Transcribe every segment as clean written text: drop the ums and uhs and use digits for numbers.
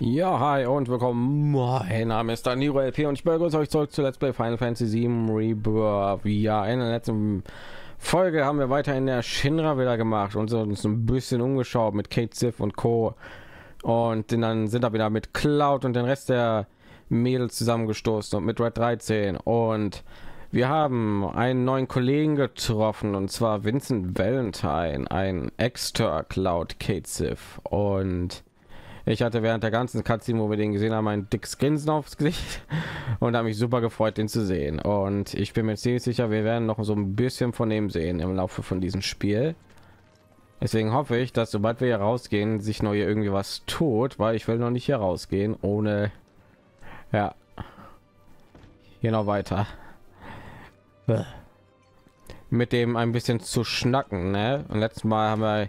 Ja, hi und willkommen. Mein Name ist Danieru LP und ich begrüße euch zurück zu Let's Play Final Fantasy VII Rebirth. Ja, in der letzten Folge haben wir weiter in der Shinra wieder gemacht und uns ein bisschen umgeschaut mit Cait Sith und Co. Und dann sind wir wieder mit Cloud und den Rest der Mädels zusammengestoßen und mit Red 13. Und wir haben einen neuen Kollegen getroffen und zwar Vincent Valentine, ein Exter Cloud Cait Sith. Und ich hatte während der ganzen Cutscene, wo wir den gesehen haben, ein dickes Grinsen aufs Gesicht und habe mich super gefreut, den zu sehen. Und ich bin mir ziemlich sicher, wir werden noch so ein bisschen von dem sehen im Laufe von diesem Spiel. Deswegen hoffe ich, dass sobald wir hier rausgehen, sich noch hier irgendwie was tut, weil ich will noch nicht hier rausgehen, ohne ja hier noch weiter mit dem ein bisschen zu schnacken, ne? Und letztes Mal haben wir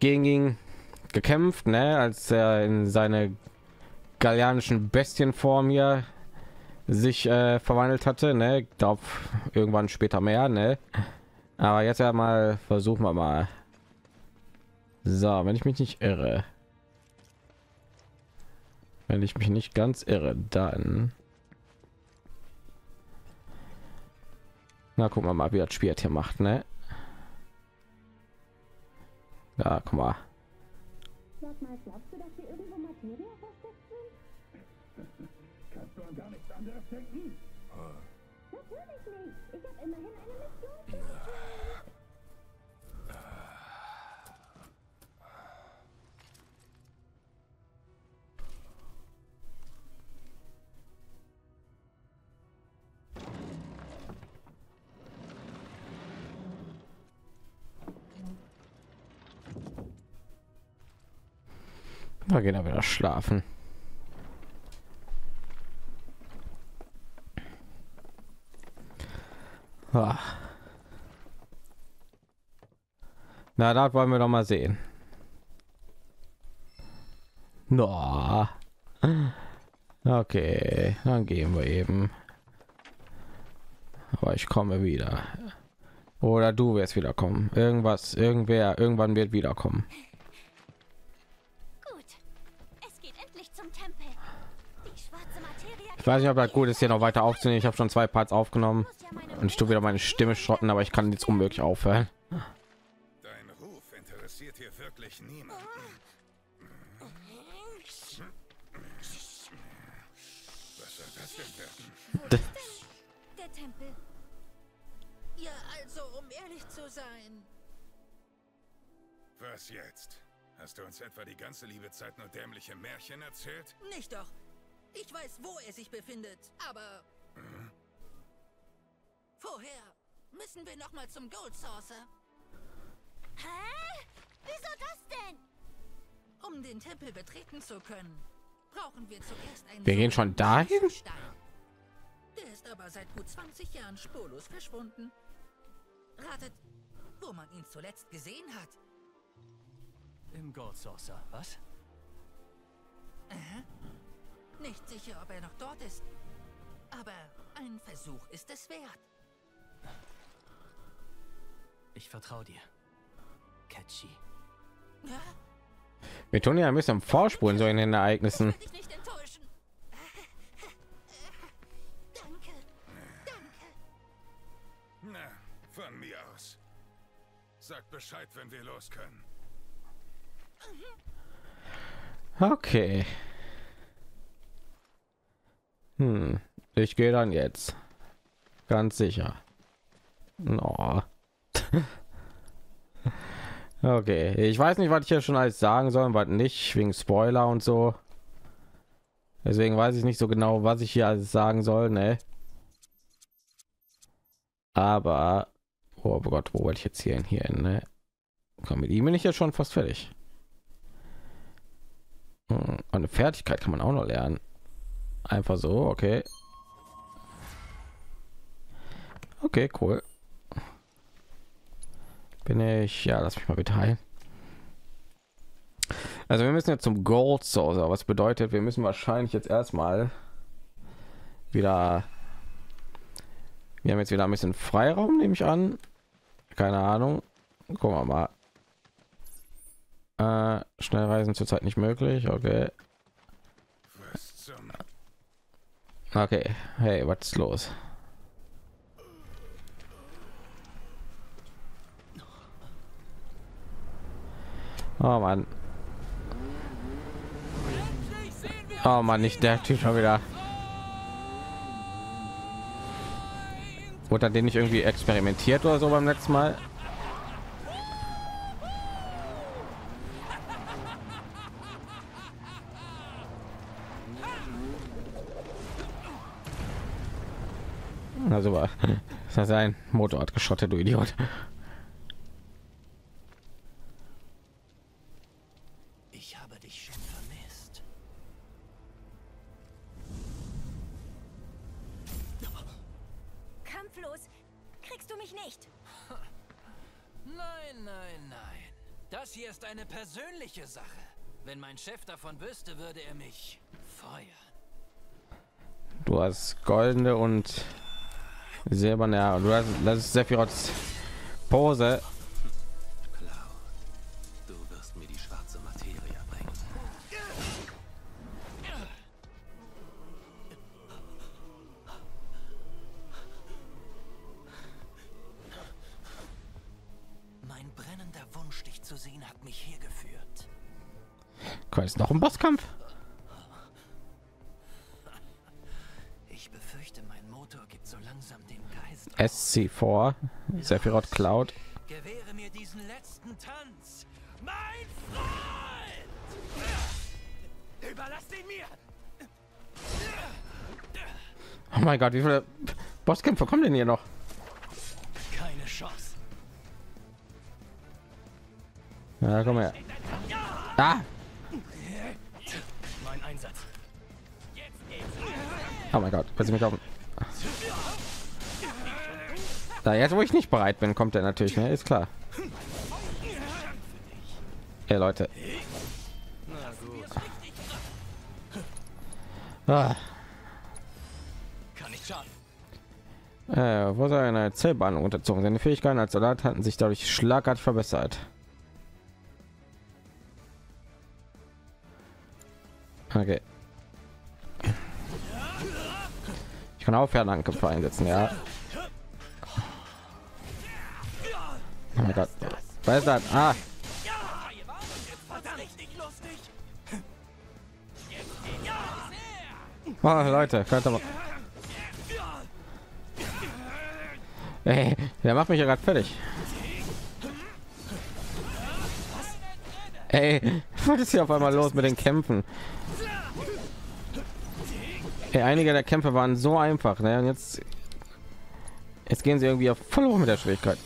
gegen ihn gekämpft, ne, als er in seine gallianischen Bestienform hier sich verwandelt hatte, ne, darauf irgendwann später mehr, ne, aber jetzt ja mal versuchen wir mal. So, wenn ich mich nicht irre, dann na, gucken wir mal, wie das Spiel hier macht, ne, da guck mal. Sag mal, glaubst du, dass hier irgendwo Materie versteckt sind? Kannst du an gar nichts anderes denken? Natürlich nicht. Ich habe immerhin eine Mission. Da geht er wieder schlafen. Ach. Na, das wollen wir doch mal sehen. No. Okay, dann gehen wir eben. Aber ich komme wieder. Oder du wirst wiederkommen. Irgendwas, irgendwer, irgendwann wird wiederkommen. Ich weiß nicht, ob das gut ist, hier noch weiter aufzunehmen. Ich habe schon 2 Parts aufgenommen und ich tue wieder meine Stimme schrotten, aber ich kann jetzt unmöglich aufhören. Dein Ruf interessiert hier wirklich niemanden. Was soll das denn werden? Der Tempel. Ja, also um ehrlich zu sein. Was jetzt? Hast du uns etwa die ganze liebe Zeit nur dämliche Märchen erzählt? Nicht doch. Ich weiß, wo er sich befindet, aber vorher müssen wir noch mal zum Gold Saucer. Hä? Wieso das denn? Um den Tempel betreten zu können, brauchen wir zuerst einen. Wir gehen schon dahin? Der ist aber seit gut 20 Jahren spurlos verschwunden. Ratet, wo man ihn zuletzt gesehen hat. Im Gold Saucer, was? Nicht sicher, ob er noch dort ist, aber ein Versuch ist es wert. Ich vertraue dir, Catchy. Ja? Wir tun ja ein bisschen vorspulen so in den Ereignissen. Ich will dich nicht enttäuschen. Danke, danke. Na, von mir aus. Sagt Bescheid, wenn wir los können. Okay. Ich gehe dann jetzt ganz sicher. No. Okay, ich weiß nicht, was ich hier schon alles sagen soll, was nicht, wegen Spoiler und so. Deswegen weiß ich nicht so genau, was ich hier alles sagen soll, ne? Aber oh Gott, wo wollte ich jetzt hier hin? Hier, ne? Komm, mit ihm bin ich ja schon fast fertig. Eine Fertigkeit kann man auch noch lernen. Einfach so, okay. Okay, cool. Bin ich, ja, lass mich mal bitte heilen. Also wir müssen jetzt zum Gold Saucer, was bedeutet, wir müssen wahrscheinlich jetzt erstmal wieder, wir haben jetzt wieder ein bisschen Freiraum, nehme ich an. Keine Ahnung. Gucken wir mal. Schnellreisen zurzeit nicht möglich, okay. Okay, hey, was ist los? Oh Mann. Oh Mann, nicht der Typ schon wieder. Wurde an den nicht irgendwie experimentiert oder so beim letzten Mal? Na super. Das hat sein Motor hat geschrottet, du Idiot. Sache. Wenn mein Chef davon wüsste, würde er mich feuern. Du hast goldene und silberne Haare. Du hast, das ist Sephiroths Pose. Cloud, du wirst mir die schwarze Materie bringen. Mein brennender Wunsch, dich zu sehen, hat mich hier geführt. Ist noch ein Bosskampf? Ich befürchte, mein Motor gibt so langsam den Geist. SC4 Sephiroth Cloud. Gewähre mir diesen letzten Tanz, mein Freund! Überlass ihn mir! Oh mein Gott, wie viele Bosskämpfe kommen denn hier noch? Keine Chance. Na komm her. Ah! Oh mein Gott, kannst du mich auf... Da jetzt, wo ich nicht bereit bin, kommt er natürlich, ne? Ist klar. Hey Leute. Ah. Wo seine Zellbahn unterzogen, seine Fähigkeiten als Soldat hatten sich dadurch schlagartig verbessert. Okay. Ich kann auch Fernangriff einsetzen, ja. Oh mein Gott. Was ist das? Ah. Oh, Leute, könnt ihr mal... Hey, der macht mich ja gerade fertig. Hey, was ist hier auf einmal los mit den Kämpfen? Hey, einige der Kämpfe waren so einfach, ne? Und jetzt gehen sie irgendwie auf voll hoch mit der Schwierigkeit.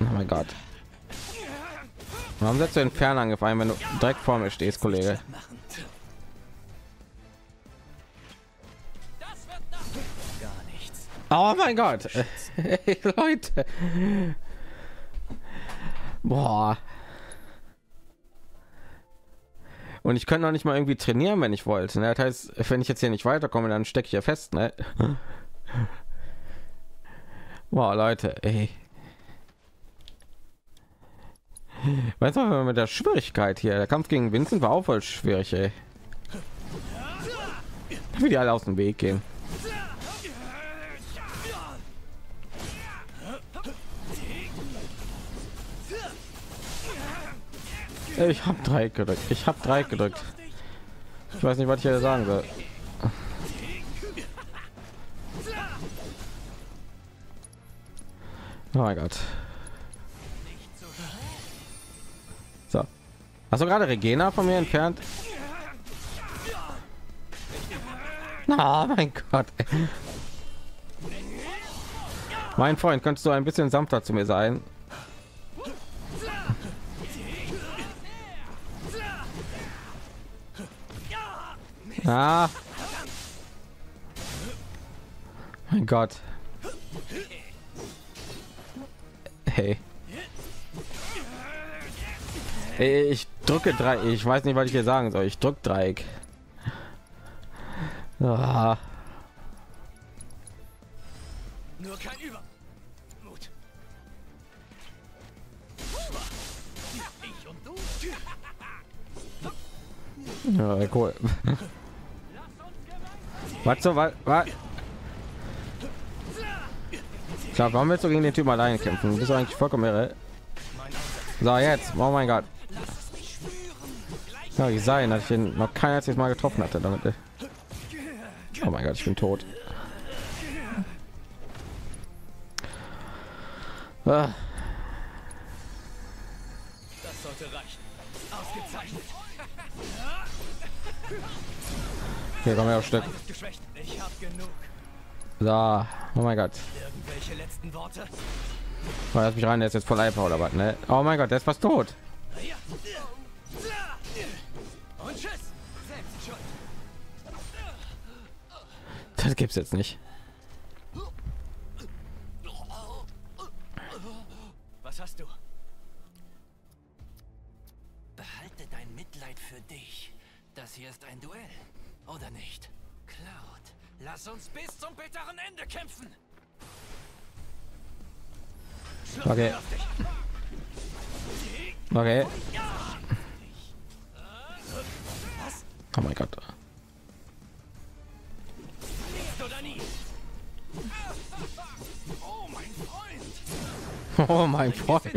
Oh mein Gott. Warum setzt du den Fernangriff ein, wenn du direkt vor mir stehst, Kollege? Oh mein Gott. Hey, Leute. Boah. Und ich kann noch nicht mal irgendwie trainieren, wenn ich wollte. Das heißt, wenn ich jetzt hier nicht weiterkomme, dann stecke ich ja fest. Ne? Wow, Leute, ey. Weißt du, mit der Schwierigkeit hier, der Kampf gegen Vincent war auch voll schwierig, ey. Wie die alle aus dem Weg gehen. Ich habe 3 gedrückt. Ich weiß nicht, was ich hier sagen soll. Oh mein Gott. So. Hast du gerade Regina von mir entfernt? Oh mein Gott. Mein Freund, könntest du ein bisschen sanfter zu mir sein? Ah. Mein Gott. Hey. Ich drücke 3. Ich weiß nicht, was ich hier sagen soll. Ich drücke Dreieck. Ah. Nur kein Übermut. Ich und du. Ja, cool. Was so, was? Klar, warum willst du gegen den Typen alleine kämpfen? Du bist eigentlich vollkommen irre. So, jetzt, oh mein Gott. Ja, ich sei, dass ich ihn noch kein einziges Mal getroffen hatte damit. Oh mein Gott, ich bin tot. Ah. Das sollte reichen. Ausgezeichnet. Hier kommen wir auf Stück. Ich hab genug. Da, oh mein Gott. Irgendwelche letzten Worte. Lass mich rein, der ist jetzt voll Eifer oder was, ne? Oh mein Gott, der ist fast tot. Und tschüss. Selbst schuld. Das gibt's jetzt nicht. Was hast du? Behalte dein Mitleid für dich. Das hier ist ein Duell, oder nicht? Cloud, lass uns bis zum bitteren Ende kämpfen. Okay. Okay. Oh mein Gott. Oh mein Freund.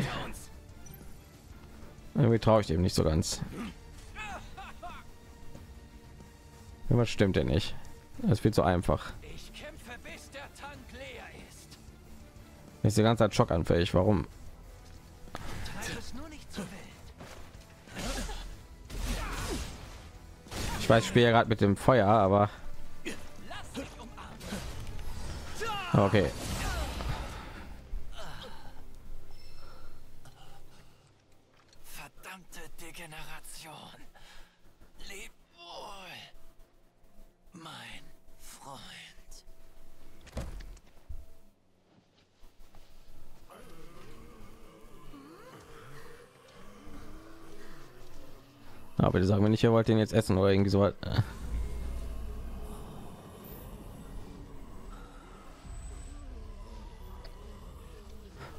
Irgendwie traue ich dem nicht so ganz. Was stimmt denn nicht? Das wird so einfach. Ich kämpfe, bis der Tank leer ist. Ist die ganze Zeit schockanfällig. Warum? Ich weiß, ich spiele ja gerade mit dem Feuer, aber okay. Aber die sagen mir nicht, ihr wollt den jetzt essen oder irgendwie so.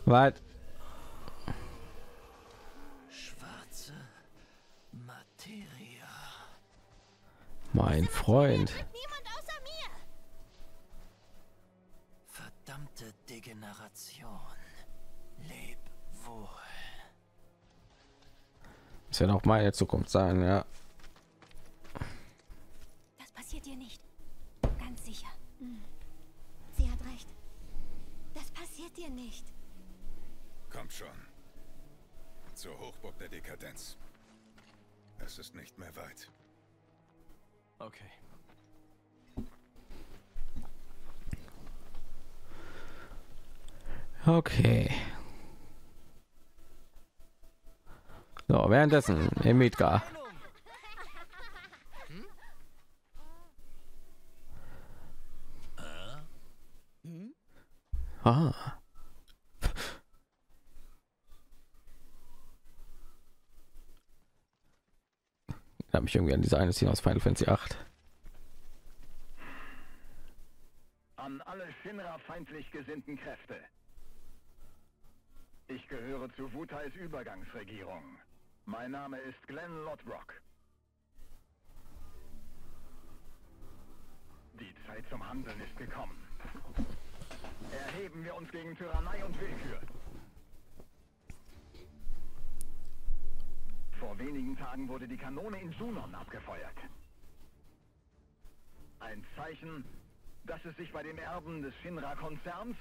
Was? Schwarze Materie. Mein Freund. Niemand außer mir. Verdammte Degeneration. Leb wohl. Das wird auch meine Zukunft sein, ja. Das passiert dir nicht. Ganz sicher. Sie hat recht. Das passiert dir nicht. Kommt schon. Zur Hochburg der Dekadenz. Es ist nicht mehr weit. Okay. Okay. So, währenddessen im Midgar. Ah. Ich habe mich irgendwie an diese eine Szene aus Final Fantasy VIII. An alle Shinra feindlich gesinnten Kräfte. Ich gehöre zu Wutais Übergangsregierung. Mein Name ist Glenn Lodbrock. Die Zeit zum Handeln ist gekommen. Erheben wir uns gegen Tyrannei und Willkür. Vor wenigen Tagen wurde die Kanone in Junon abgefeuert. Ein Zeichen, dass es sich bei den Erben des Shinra-Konzerns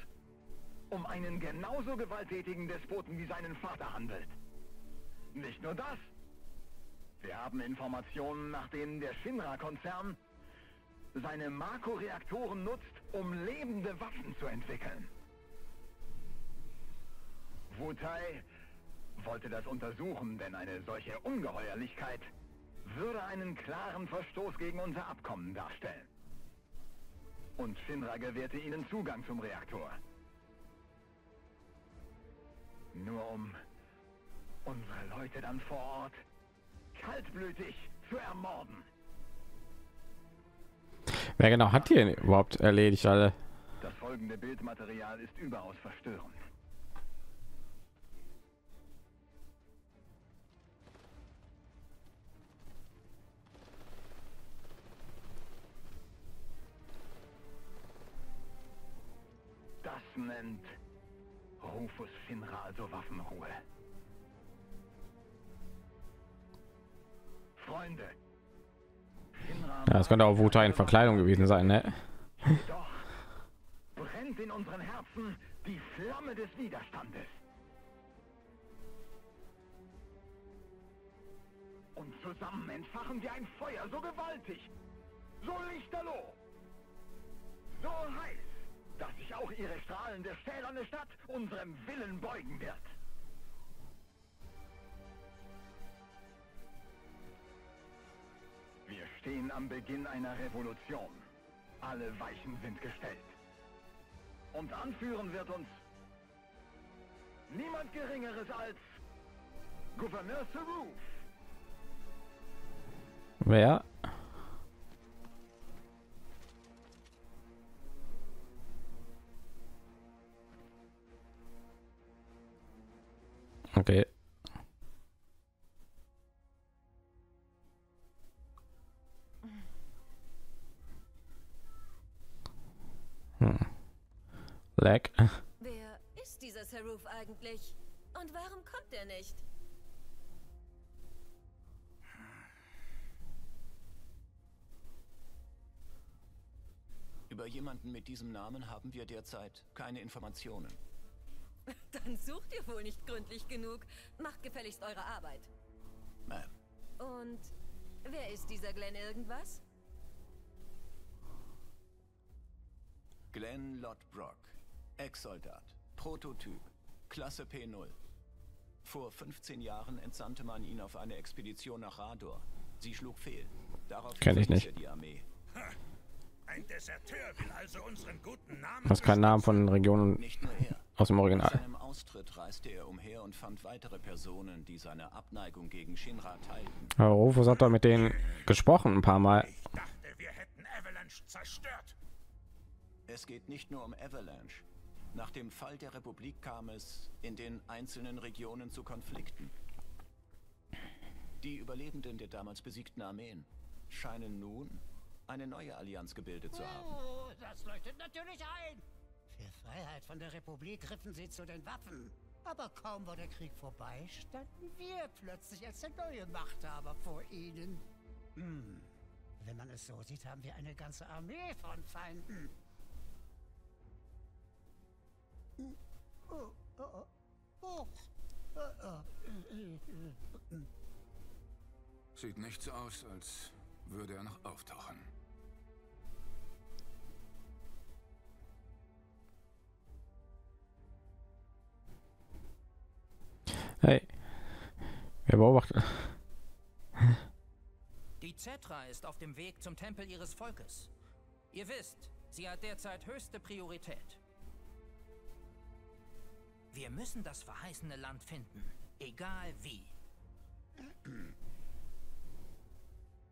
um einen genauso gewalttätigen Despoten wie seinen Vater handelt. Nicht nur das. Wir haben Informationen, nach denen der Shinra-Konzern seine Mako-Reaktoren nutzt, um lebende Waffen zu entwickeln. Wutai wollte das untersuchen, denn eine solche Ungeheuerlichkeit würde einen klaren Verstoß gegen unser Abkommen darstellen. Und Shinra gewährte ihnen Zugang zum Reaktor. Nur um unsere Leute dann vor Ort kaltblütig zu ermorden. Wer genau hat hier überhaupt erledigt, alle? Das folgende Bildmaterial ist überaus verstörend. Moment. Rufus Shinra, also Waffenruhe. Freunde. Ja, das könnte auch Wutai in Verkleidung gewesen sein, ne? Doch brennt in unseren Herzen die Flamme des Widerstandes. Und zusammen entfachen wir ein Feuer so gewaltig, so lichterloh, so heiß, dass sich auch ihre strahlende, stählerne Stadt unserem Willen beugen wird. Wir stehen am Beginn einer Revolution. Alle Weichen sind gestellt. Und anführen wird uns niemand Geringeres als Gouverneur Sarou. Wer? Okay. Lag. Wer ist dieser Sarou eigentlich? Und warum kommt er nicht? Über jemanden mit diesem Namen haben wir derzeit keine Informationen. Dann sucht ihr wohl nicht gründlich genug. Macht gefälligst eure Arbeit. Ma'am. Und wer ist dieser Glenn irgendwas? Glenn Lodbrock. Ex-Soldat. Prototyp. Klasse P0. Vor 15 Jahren entsandte man ihn auf eine Expedition nach Rador. Sie schlug fehl. Daraufhin kenn ich nicht. Die Armee. Ein Deserteur will also unseren guten Namen. Das ist kein Name von den Regionen aus dem Original. Nach seinem Austritt reiste er umher und fand weitere Personen, die seine Abneigung gegen Shinra teilten. Herr Rufus hat da mit denen gesprochen ein paar Mal. Ich dachte, wir hätten Avalanche zerstört. Es geht nicht nur um Avalanche. Nach dem Fall der Republik kam es in den einzelnen Regionen zu Konflikten. Die Überlebenden der damals besiegten Armeen scheinen nun eine neue Allianz gebildet zu haben. Oh, das leuchtet natürlich ein. Für Freiheit von der Republik griffen sie zu den Waffen. Aber kaum war der Krieg vorbei, standen wir plötzlich als der neue Machthaber vor ihnen. Hm. Wenn man es so sieht, haben wir eine ganze Armee von Feinden. Sieht nichts aus, als würde er noch auftauchen. Hey, wer beobachtet? Die Zetra ist auf dem Weg zum Tempel ihres Volkes. Ihr wisst, sie hat derzeit höchste Priorität. Wir müssen das verheißene Land finden, egal wie.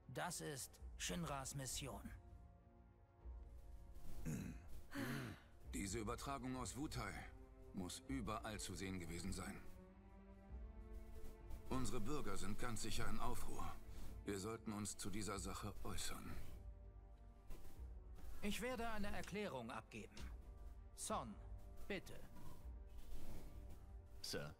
Das ist Shinras Mission. Diese Übertragung aus Wutai muss überall zu sehen gewesen sein. Unsere Bürger sind ganz sicher in Aufruhr. Wir sollten uns zu dieser Sache äußern. Ich werde eine Erklärung abgeben. Son, bitte. Sir.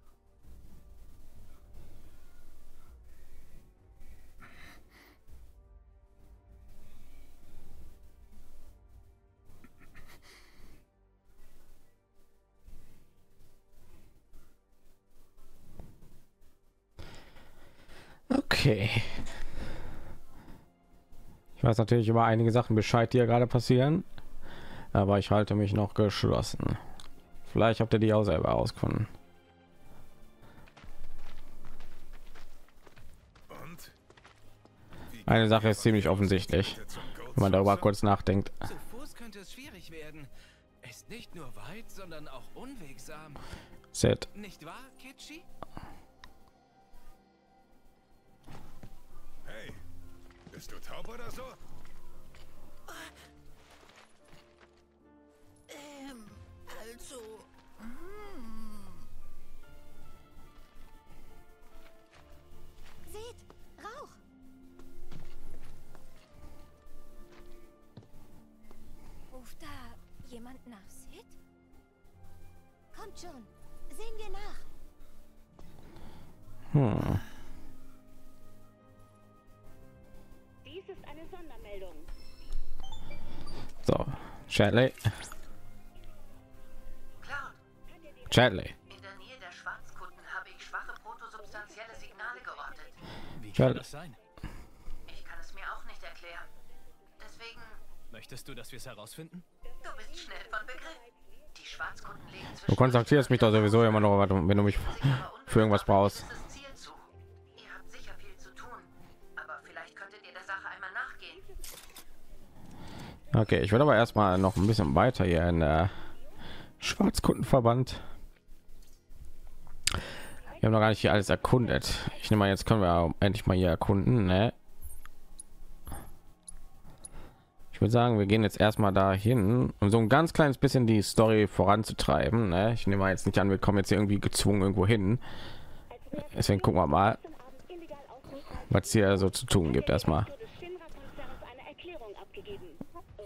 Okay. Ich weiß natürlich über einige Sachen Bescheid, die ja gerade passieren, aber ich halte mich noch geschlossen. Vielleicht habt ihr die auch selber ausgefunden. Eine Sache ist ziemlich offensichtlich, wenn man darüber kurz nachdenkt. Zu Fuß könnte es schwierig werden. Ist nicht nur weit, sondern auch unwegsam. Sid. Nicht wahr, Kitschi? Hey, bist du taub oder so? Also. Seht, Rauch. Ruft da jemand nach Sid? Kommt schon. Sehen wir nach. Hm. Dies ist eine Sondermeldung. So, Chadley. Chadley. In der Nähe der Schwarzkuppen habe ich schwache protosubstanzielle Signale geortet. Wie kann das sein? Ich kann es mir auch nicht erklären. Deswegen... Möchtest du, dass wir es herausfinden? Du bist schnell von Begriff. Die Schwarzkuppen liegen zwischen... Du kontaktierst mich doch sowieso immer noch, wenn du mich für irgendwas brauchst. Ihr habt sicher viel zu tun, aber vielleicht könntet ihr der Sache einmal nachgehen. Okay, ich will aber erstmal noch ein bisschen weiter hier in der Schwarzkundenverband. Wir haben noch gar nicht hier alles erkundet. Ich nehme mal, jetzt können wir endlich mal hier erkunden, ne? Ich würde sagen, wir gehen jetzt erstmal dahin, um so ein ganz kleines bisschen die Story voranzutreiben, ne? Ich nehme mal jetzt nicht an, wir kommen jetzt hier irgendwie gezwungen irgendwo hin. Deswegen gucken wir mal, was hier so zu tun gibt. Erstmal,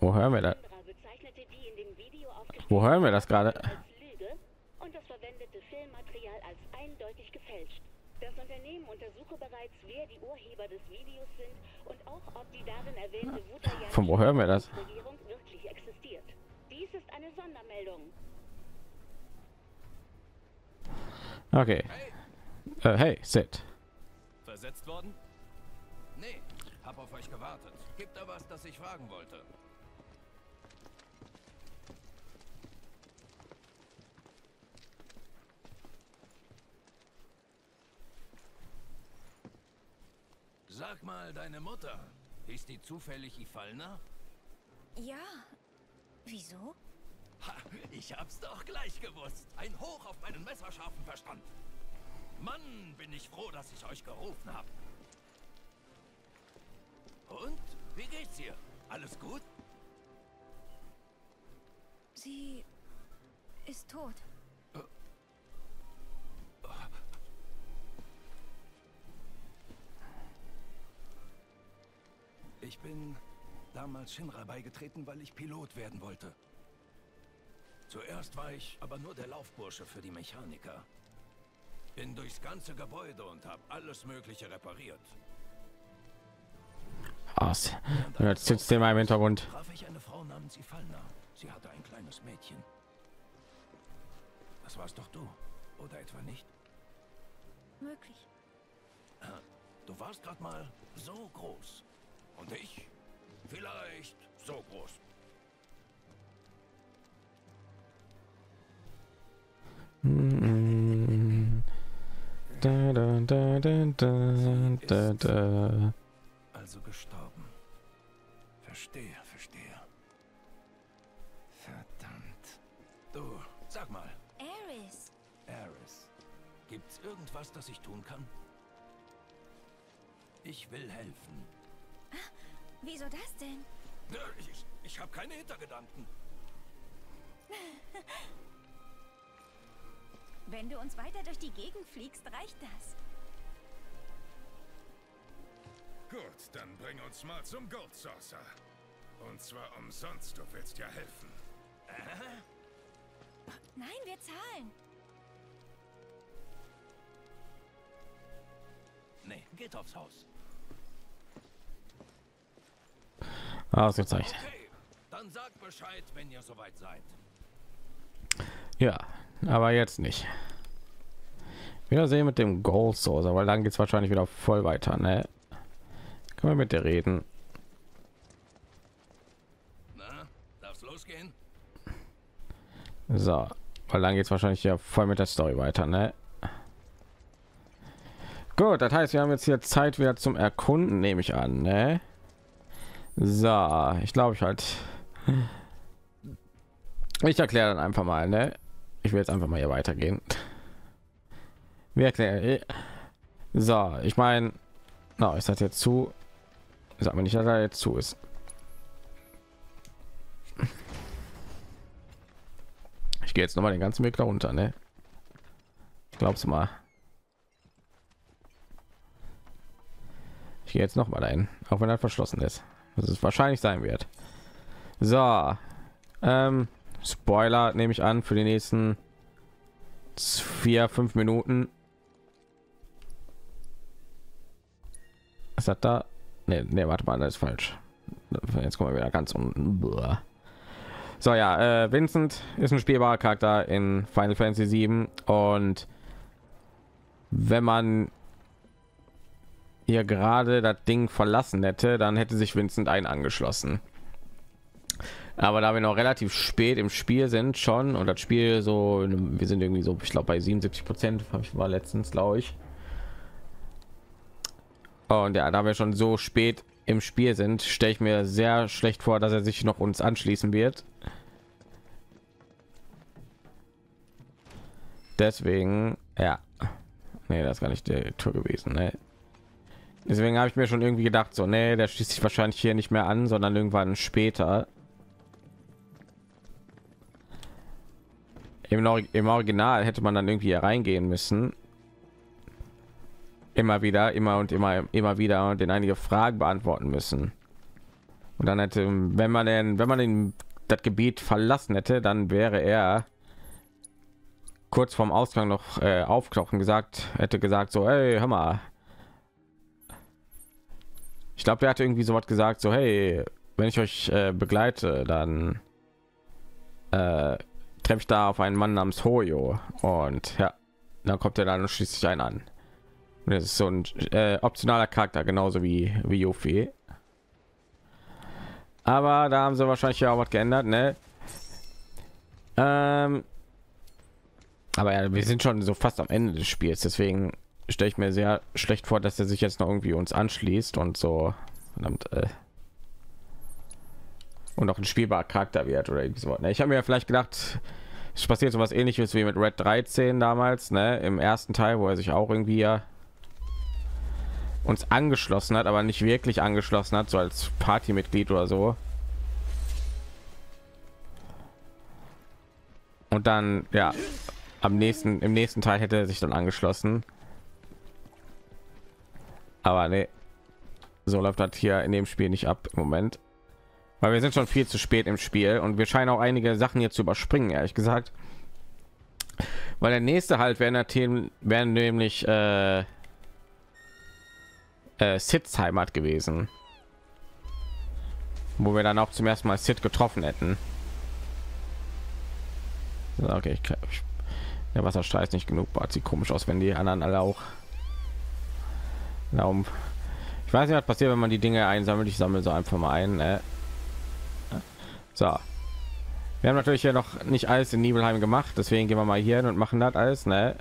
wo hören wir das? Wo hören wir das gerade? Und das verwendete Filmmaterial als eindeutig gefälscht. Das Unternehmen untersuche bereits, wer die Urheber des Videos sind und auch ob die darin erwähnte Wutai von wo hören wir das? Regierung wirklich existiert. Dies ist eine Sondermeldung. Okay. Hey, Sid. Versetzt worden? Nee, hab auf euch gewartet. Gibt da was, das ich fragen wollte? Sag mal, deine Mutter, ist die zufällig Ifalna? Ja. Wieso? Ha, ich hab's doch gleich gewusst. Ein Hoch auf meinen messerscharfen Verstand. Mann, bin ich froh, dass ich euch gerufen hab. Und? Wie geht's dir? Alles gut? Sie ist tot. Ich bin damals Shinra beigetreten, weil ich Pilot werden wollte. Zuerst war ich aber nur der Laufbursche für die Mechaniker. Bin durchs ganze Gebäude und habe alles Mögliche repariert. Aus. Jetzt sitzt im Hintergrund. Traf ich eine Frau namens Ifalna. Sie hatte ein kleines Mädchen. Das warst doch du, oder etwa nicht? Möglich. Du warst gerade mal so groß. Und ich? Vielleicht so groß. Da, da, da, da, da, da, da. Also gestorben. Verstehe, verstehe. Verdammt. Du, sag mal. Eris. Eris. Gibt's irgendwas, das ich tun kann? Ich will helfen. Wieso das denn? Ich habe keine Hintergedanken. Wenn du uns weiter durch die Gegend fliegst, reicht das. Gut, dann bring uns mal zum Gold Saucer. Und zwar umsonst, du willst ja helfen. Nein, wir zahlen. Nee, geht aufs Haus. Ausgezeichnet. Okay, dann sagt Bescheid, wenn ihr soweit seid. Ja, aber jetzt nicht. Wiedersehen mit dem Gold Saucer, weil dann geht es wahrscheinlich wieder voll weiter, ne? Können wir mit dir reden? Na, darf's losgehen? So, weil dann geht es wahrscheinlich ja voll mit der Story weiter, ne? Gut, das heißt, wir haben jetzt hier Zeit wieder zum Erkunden, nehme ich an, ne? So, ich glaube, ich erkläre dann einfach mal, ne? Ich will jetzt einfach mal hier weitergehen. Wir erklären. So, ich meine, na, ist das jetzt zu? Sag mir nicht, dass er jetzt zu ist. Ich gehe jetzt noch mal den ganzen Weg darunter, ne? Glaubst du mal? Ich gehe jetzt noch mal dahin, auch wenn er verschlossen ist. Das ist wahrscheinlich sein wird. So, Spoiler nehme ich an für die nächsten 4-5 Minuten. Was hat da? Nee, warte mal, das ist falsch. Jetzt kommen wir wieder ganz unten. So, ja, Vincent ist ein spielbarer Charakter in Final Fantasy 7 und wenn man hier gerade das Ding verlassen hätte, dann hätte sich Vincent angeschlossen. Aber da wir noch relativ spät im Spiel sind schon und das Spiel so, wir sind irgendwie so, ich glaube bei 77%, habe ich mal letztens, glaube ich. Und ja, da wir schon so spät im Spiel sind, stelle ich mir sehr schlecht vor, dass er sich noch uns anschließen wird. Deswegen, ja, nee, das ist gar nicht die Tür gewesen, ne? Deswegen habe ich mir schon irgendwie gedacht, so, nee, der schließt sich wahrscheinlich hier nicht mehr an, sondern irgendwann später. Im Original hätte man dann irgendwie hier reingehen müssen. Immer wieder und den einige Fragen beantworten müssen. Und dann hätte, wenn man das Gebiet verlassen hätte, dann wäre er kurz vorm Ausgang noch aufknochen gesagt, hätte gesagt so, hey, hör mal. Ich glaube, der hatte irgendwie so was gesagt, so, hey, wenn ich euch begleite, dann treffe ich da auf einen Mann namens Hoyo und ja, dann kommt er dann und schließt sich einen an. Und das ist so ein optionaler Charakter, genauso wie Yuffie. Aber da haben sie wahrscheinlich auch was geändert, ne? Aber ja, wir sind schon so fast am Ende des Spiels, deswegen stelle ich mir sehr schlecht vor, dass er sich jetzt noch irgendwie uns anschließt und so verdammt, und auch ein spielbarer Charakter wird oder so. Ne? Ich habe mir vielleicht gedacht, es passiert so was Ähnliches wie mit Red 13 damals, ne? Im ersten Teil, wo er sich auch irgendwie uns angeschlossen hat, aber nicht wirklich angeschlossen hat, so als Partymitglied oder so. Und dann, ja, im nächsten Teil hätte er sich dann angeschlossen. Aber nee, so läuft das hier in dem Spiel nicht ab im Moment, weil wir sind schon viel zu spät im Spiel und wir scheinen auch einige Sachen hier zu überspringen, ehrlich gesagt, weil der nächste halt wären nämlich Sids Heimat gewesen, wo wir dann auch zum ersten Mal Sid getroffen hätten. So, okay, der Wasserstrahl ist nicht genug, Bart, sieht komisch aus, wenn die anderen alle auch. Ich weiß nicht, was passiert, wenn man die Dinge einsammelt. Ich sammle so einfach mal ein. Ne? So, wir haben natürlich hier noch nicht alles in Nibelheim gemacht, deswegen gehen wir mal hier hin und machen das alles, ne?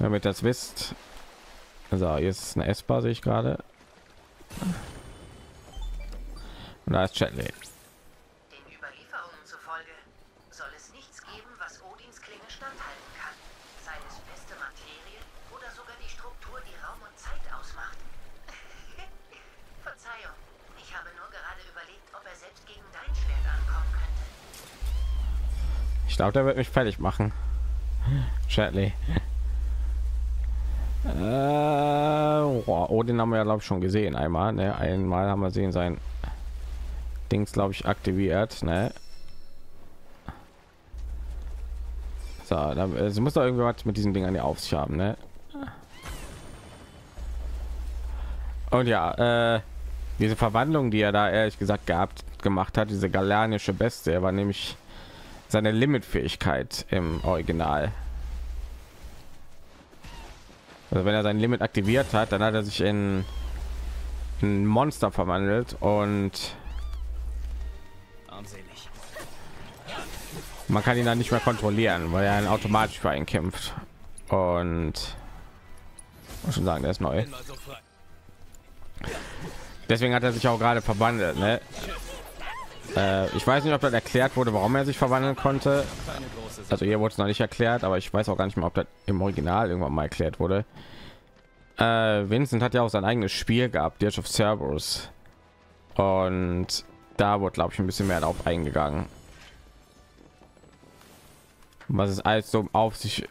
Damit das wisst. So, hier ist eine S-Bar, sehe ich gerade. Und da ist Chadley. Ich glaube, der wird mich fertig machen. Chadley. Oh, den haben wir ja, glaube ich, schon gesehen einmal. Ne? Einmal haben wir sehen sein Dings, glaube ich, aktiviert. Ne? So, es muss da irgendwas mit diesen Dingern ja auf sich haben. Ne? Und ja, diese Verwandlung, die er da ehrlich gesagt gemacht hat, diese galanische Bestie, er war nämlich seine Limitfähigkeit im Original. Also wenn er sein Limit aktiviert hat, dann hat er sich in ein Monster verwandelt und man kann ihn dann nicht mehr kontrollieren, weil er automatisch für einen kämpft. Und muss schon sagen, der ist neu. Deswegen hat er sich auch gerade verwandelt, ne? Ich weiß nicht, ob das erklärt wurde, warum er sich verwandeln konnte. Also hier wurde es noch nicht erklärt, aber ich weiß auch gar nicht mehr, ob das im Original irgendwann mal erklärt wurde. Vincent hat ja auch sein eigenes Spiel gehabt, Birth of Cerberus. Und da wurde, glaube ich, ein bisschen mehr darauf eingegangen. Was es alles so auf sich,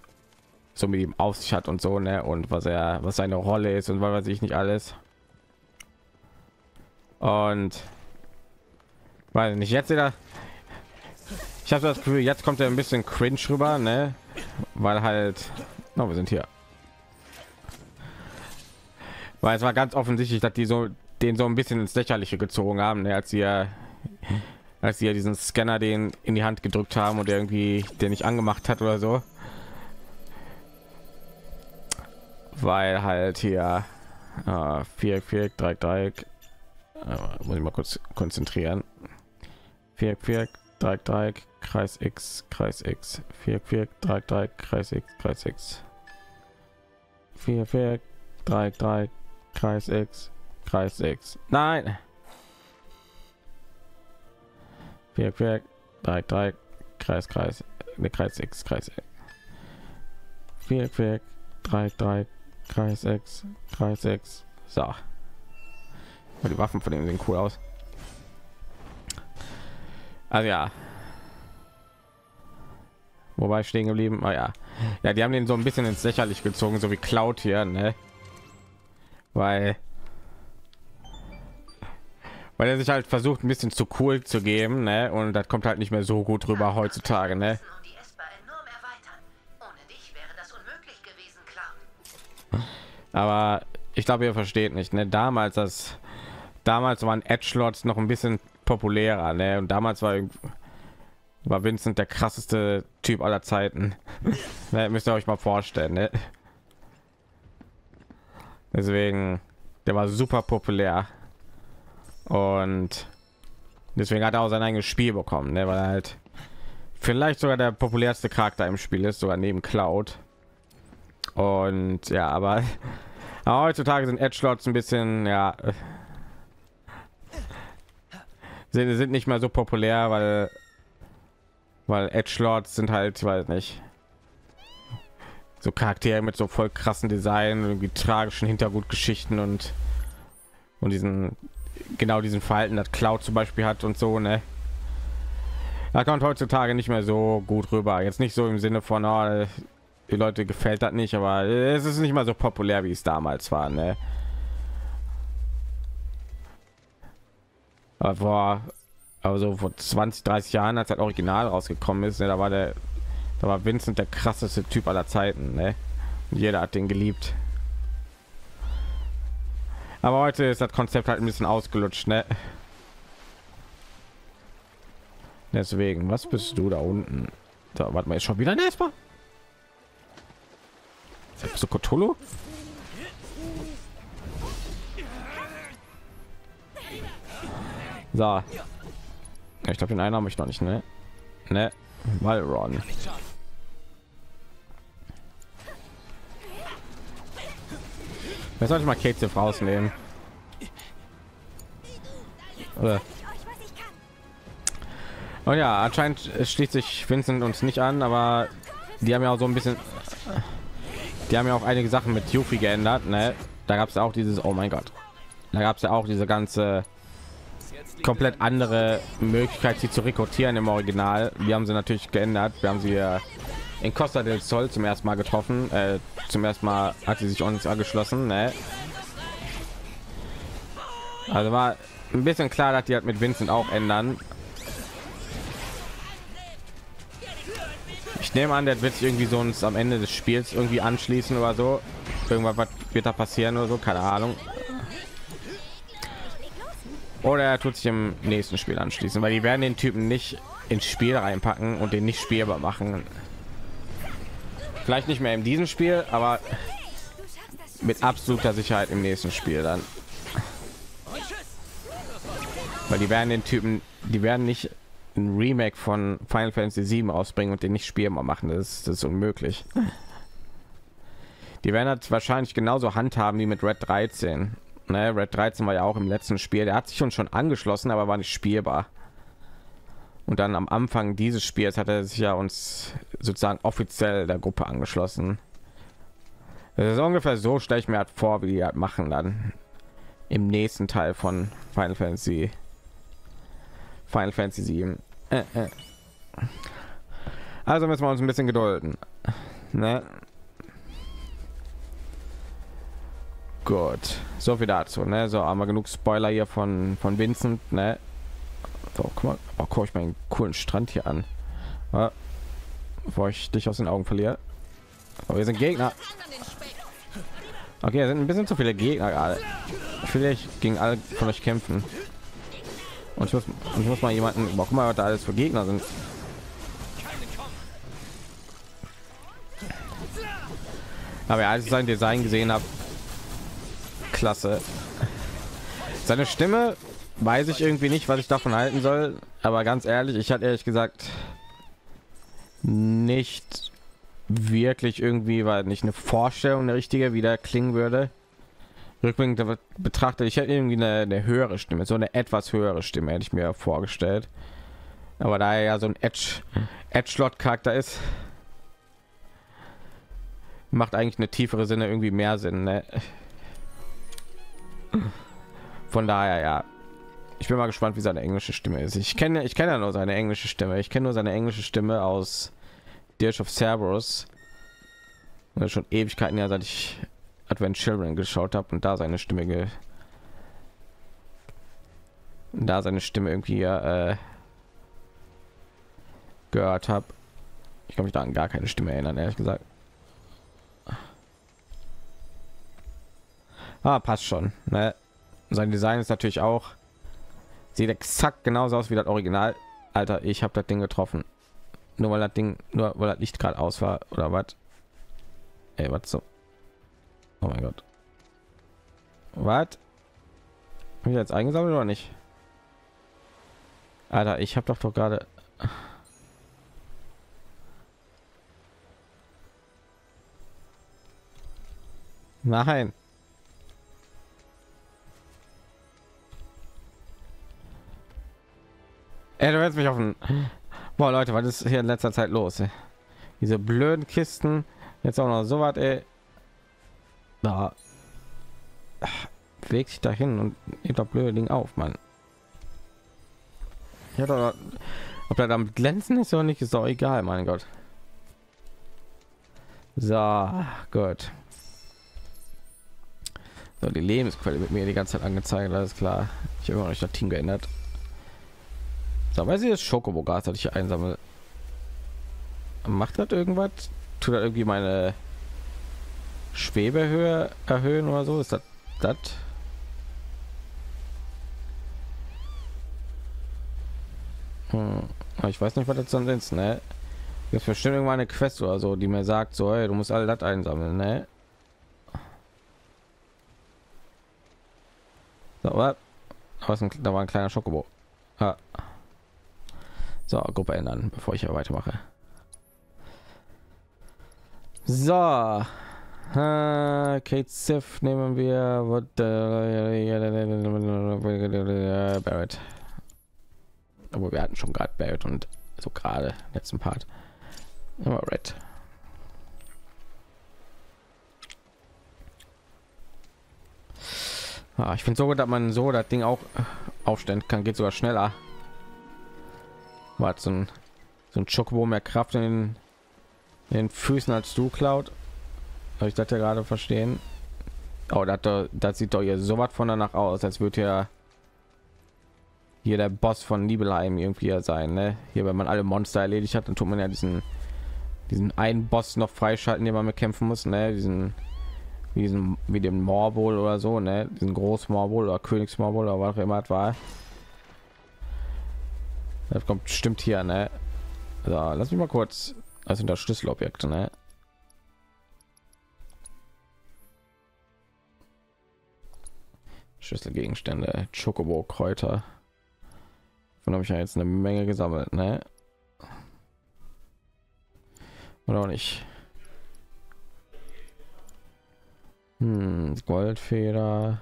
so mit ihm auf sich hat und so, ne? Und was seine Rolle ist und was weiß ich nicht alles. Und weiß nicht, jetzt wieder, Ich habe das Gefühl, jetzt kommt er ein bisschen cringe rüber, ne? Weil halt, oh, wir sind hier. Weil es war ganz offensichtlich, dass die so den so ein bisschen ins Lächerliche gezogen haben, ne? Als sie ja diesen Scanner den in die Hand gedrückt haben und irgendwie der nicht angemacht hat oder so. Weil halt hier Viereck, Viereck, Dreieck, Dreieck. Muss ich mal kurz konzentrieren. Viereck, Viereck, Dreieck, Dreieck, Kreis X, Kreis X. Viereck, Viereck, Dreieck, Dreieck, Kreis X, Kreis X. Viereck, Viereck, Dreieck, Dreieck, Kreis X, Kreis X. Nein. Viereck, Viereck, Dreieck, Dreieck, Kreis, Kreis, ne, Kreis X, Kreis X. Viereck, Viereck, Dreieck, Dreieck, Kreis X, Kreis X. So. Die Waffen von dem sehen cool aus. Also ja. Wobei stehen geblieben? Oh ja. Ja, die haben den so ein bisschen ins Lächerliche gezogen, so wie Cloud hier, ne? Weil er sich halt versucht, ein bisschen zu cool zu geben, ne? Und das kommt halt nicht mehr so gut rüber heutzutage, ne? Aber ich glaube, ihr versteht nicht, ne? Damals waren Edgelots noch ein bisschen populärer, ne? Und damals war Vincent der krasseste Typ aller Zeiten. Ne? Müsst ihr euch mal vorstellen, ne? Deswegen, der war super populär. Und deswegen hat er auch sein eigenes Spiel bekommen, ne? Weil er halt vielleicht sogar der populärste Charakter im Spiel ist, sogar neben Cloud. Und ja, aber heutzutage sind Edgelots ein bisschen, ja, sind nicht mehr so populär, weil Edgelords sind halt, ich weiß nicht, so Charaktere mit so voll krassen Design, irgendwie tragischen Hintergrundgeschichten und diesen genau diesen Verhalten, das Cloud zum Beispiel hat und so, ne? Da kommt heutzutage nicht mehr so gut rüber. Jetzt nicht so im Sinne von, oh, die Leute gefällt das nicht, aber es ist nicht mal so populär, wie es damals war, ne? Aber also vor 20, 30 Jahren, als das Original rausgekommen ist, ne, da war Vincent der krasseste Typ aller Zeiten, ne? Und jeder hat den geliebt. Aber heute ist das Konzept halt ein bisschen ausgelutscht, ne? Deswegen, was bist du da unten? Da warte mal, ist schon wieder ein Esper? So Cthulhu? So. Ich glaube, den einen habe ich noch nicht, ne? Ne? Valron. Jetzt sollte ich mal Cait Sith rausnehmen. Oh ja, anscheinend schließt sich Vincent uns nicht an, aber die haben ja auch so ein bisschen... Die haben ja auch einige Sachen mit Yuffie geändert, ne? Da gab es auch dieses, oh mein Gott. Da gab es ja auch diese ganze... komplett andere Möglichkeit, sie zu rekrutieren im Original. Wir haben sie natürlich geändert. Wir haben sie in Costa del Sol zum ersten Mal getroffen. Zum ersten Mal hat sie sich uns angeschlossen. Ne? Also war ein bisschen klar, dass die halt mit Vincent auch ändern. Ich nehme an, der wird sich irgendwie so uns am Ende des Spiels irgendwie anschließen oder so. Irgendwas wird da passieren oder so, keine Ahnung. Oder er tut sich im nächsten Spiel anschließen, weil die werden den Typen nicht ins Spiel reinpacken und den nicht spielbar machen. Vielleicht nicht mehr in diesem Spiel, aber mit absoluter Sicherheit im nächsten Spiel dann. Weil die werden den Typen, die werden nicht ein Remake von Final Fantasy VII rausbringen und den nicht spielbar machen. Das ist unmöglich. Die werden das wahrscheinlich genauso handhaben wie mit Red 13. Ne, Red 13 war ja auch im letzten Spiel. Der hat sich schon angeschlossen, aber war nicht spielbar. Und dann am Anfang dieses Spiels hat er sich ja uns sozusagen offiziell der Gruppe angeschlossen. Das ist ungefähr so, stelle ich mir halt vor, wie die halt machen dann im nächsten Teil von Final Fantasy 7. Also müssen wir uns ein bisschen gedulden. Ne? Gut, so viel dazu, ne? So haben wir genug Spoiler hier von Vincent, ne? So, guck mal, oh, guck ich meinen coolen Strand hier an. Bevor ich dich aus den Augen verliere. Aber wir sind Gegner. Okay, da sind ein bisschen zu viele Gegner gerade. Vielleicht gegen alle von euch kämpfen. Und ich muss mal jemanden, guck mal, was da alles für Gegner sind. Aber als ich sein Design gesehen habe, klasse. Seine Stimme weiß ich irgendwie nicht, was ich davon halten soll. Aber ganz ehrlich, ich hatte ehrlich gesagt nicht wirklich irgendwie, weil nicht eine Vorstellung eine richtige, wie der klingen würde. Rückblickend betrachtet, ich hätte irgendwie eine höhere Stimme, so eine etwas höhere Stimme hätte ich mir vorgestellt. Aber da er ja so ein Edgelord-Charakter ist, macht eigentlich eine tiefere Sinne irgendwie mehr Sinn. Ne? Von daher, ja. Ich bin mal gespannt, wie seine englische Stimme ist. Ich kenne ja nur seine englische Stimme. Ich kenne nur seine englische Stimme aus Birth of Cerberus. Schon Ewigkeiten ja, seit ich Advent Children geschaut habe und da seine Stimme irgendwie gehört habe. Ich kann mich da an gar keine Stimme erinnern, ehrlich gesagt. Ah, passt schon. Ne? Sein Design ist natürlich auch, sieht exakt genauso aus wie das Original. Alter, ich habe das Ding getroffen, nur weil das Licht gerade aus war oder was? Ey, was so? Oh mein Gott. Was? Hab ich jetzt eingesammelt oder nicht? Alter, ich habe doch gerade... Nein. Ey, du willst mich auf den... Boah, Leute, was ist hier in letzter Zeit los? Ey? Diese blöden Kisten. Jetzt auch noch so was, ey. Da bewegt sich dahin und nimmt das blöde Ding auf, Mann. Ja, da, ob da damit glänzen ist oder nicht, ist doch egal, mein Gott. So, gut. So, die Lebensquelle mit mir die ganze Zeit angezeigt, alles klar. Ich habe immer noch nicht das Team geändert. So, weil sie das Chocobo-Gas, das ich einsammle, macht das irgendwas? Tut das irgendwie meine Schwebehöhe erhöhen oder so? Ist das das? Ich weiß nicht, was das sonst ist, ne? Jetzt bestimmt irgendwann eine Quest oder so, die mir sagt, so, hey, du musst all das einsammeln, ne? So, da war ein kleiner Chocobo. Ah. So, Gruppe ändern, bevor ich hier weitermache. So. Cait Sith nehmen wir. Barrett. Aber wir hatten schon gerade Barrett und so gerade letzten Part. Aber Red. Ah, ich finde so gut, dass man so das Ding auch aufstellen kann. Geht sogar schneller. War so ein Chocobo mehr Kraft in den Füßen als du, Cloud. Ich dachte ja gerade verstehen. Oh, das sieht doch hier so was von danach aus, als wird ja hier der Boss von Nibelheim irgendwie sein, ne? Hier, wenn man alle Monster erledigt hat, dann tut man ja diesen einen Boss noch freischalten, den man mit kämpfen muss, ne? Diesen wie dem Morbol oder so, ne? Diesen Großmorbol oder Königsmorbol oder was auch immer das war. Das kommt bestimmt hier, ne? So, lass mich mal kurz. Das sind das Schlüsselobjekte, ne? Schlüsselgegenstände, Chocobo, Kräuter. Von habe ich ja jetzt eine Menge gesammelt, ne? Oder auch nicht? Goldfeder.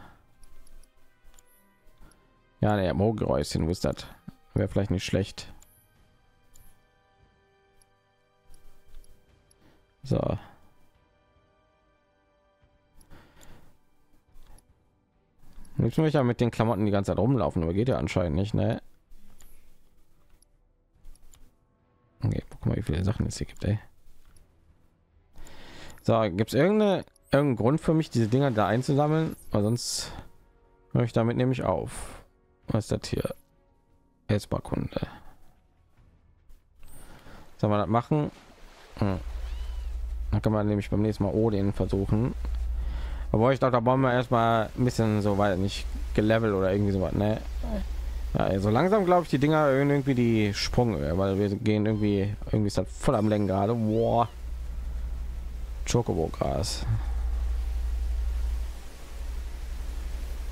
Ja, ne, Mogi-Räuschen, wusste das. Wäre vielleicht nicht schlecht. So. Jetzt muss ich ja mit den Klamotten die ganze Zeit rumlaufen, aber geht ja anscheinend nicht, ne? Okay, guck mal, wie viele Sachen es hier gibt, ey. So, gibt es irgendeinen Grund für mich, diese Dinger da einzusammeln? Weil sonst höre ich damit nämlich auf. Was ist das hier? Essbarkunde. Soll man das machen? Hm. Dann kann man nämlich beim nächsten Mal Odin versuchen. Aber ich dachte, da bauen wir erstmal ein bisschen so weit nicht gelevelt oder irgendwie so was. Ne? Ja, also langsam glaube ich, die Dinger erhöhen irgendwie die Sprung, weil wir gehen irgendwie ist das voll am Lenken gerade. Wow. Chocobo Gras.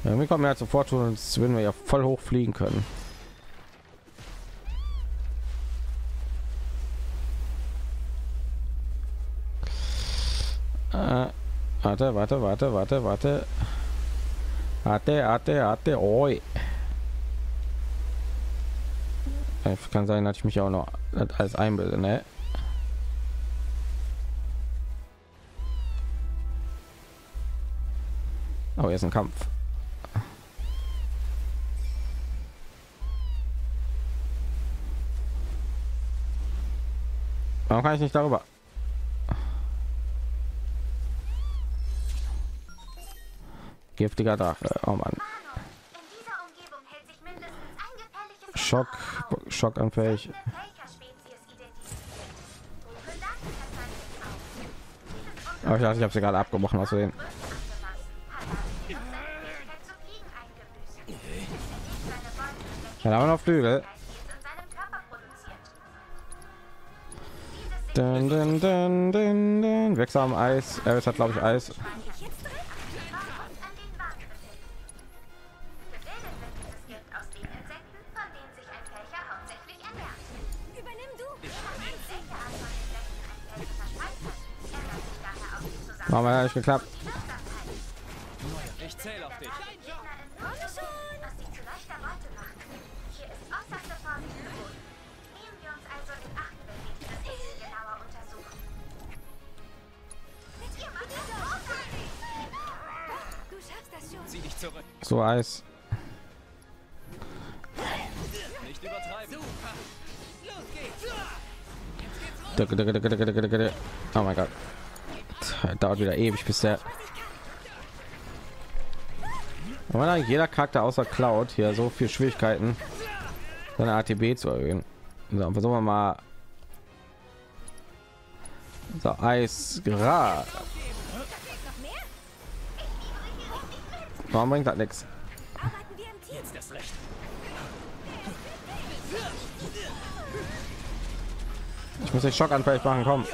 Ja, wir kommen ja sofort zu uns, würden wir ja voll hoch fliegen können. Warte. Oi. Kann sein, dass ich mich auch noch als einbilde, ne? Aber jetzt ein Kampf. Warum kann ich nicht darüber? Giftiger Drache, oh Mann. Schockanfällig. Aber ich dachte, ich habe sie gerade abgebrochen aus Versehen. Dann haben wir noch Flügel. Wechsel am Eis. Eris hat glaube ich Eis. Haben wir nicht geklappt. Ich zähle auf dich. So Eis. Nicht übertreiben. Los geht's. Oh mein Gott. Dauert wieder ewig bis der. Aber jeder Charakter außer Cloud hier so viel Schwierigkeiten seine ATB zu erhöhen. So, versuchen wir mal so Eis gerade. Warum bringt das nichts? Ich muss den Schockanfall machen, komm.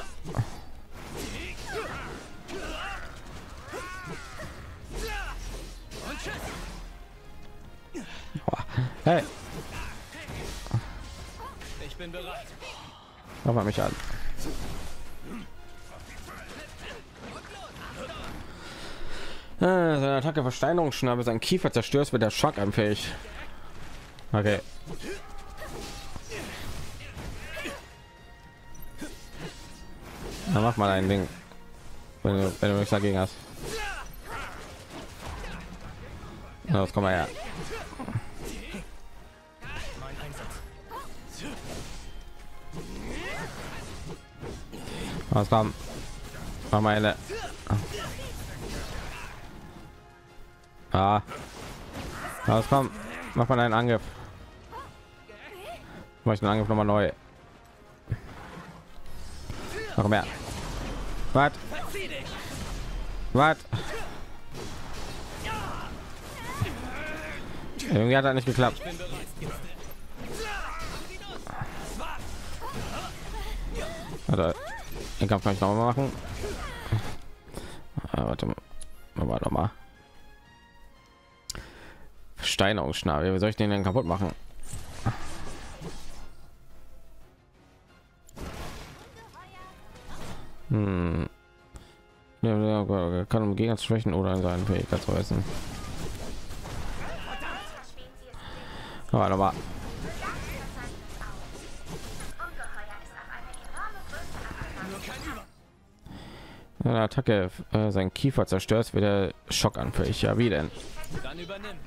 Hey. Ich bin bereit. Mach mal mich an. Seine Attacke Versteinerungsschnabe, sein Kiefer zerstört, wird der Schock anfällig. Okay. Dann mach mal ein Ding, wenn du nichts dagegen hast. Los, komm mal her. Was kam? War meine. Ah. Was kam? Mach mal einen Angriff. Mach ich einen Angriff nochmal neu. Noch mehr. Was? Was? Irgendwie hat das nicht geklappt. Also, den Kampf kann ich noch mal machen. Warte mal, Steinerungsschnabel, wie soll ich den denn kaputt machen? Hm. Ja, kann um Gegner zu schwächen oder in seinen Fähigkeit zu reißen. Warte mal. Eine Attacke sein Kiefer zerstört, wieder schockanfällig. Ja, wie denn? Dann übernimm.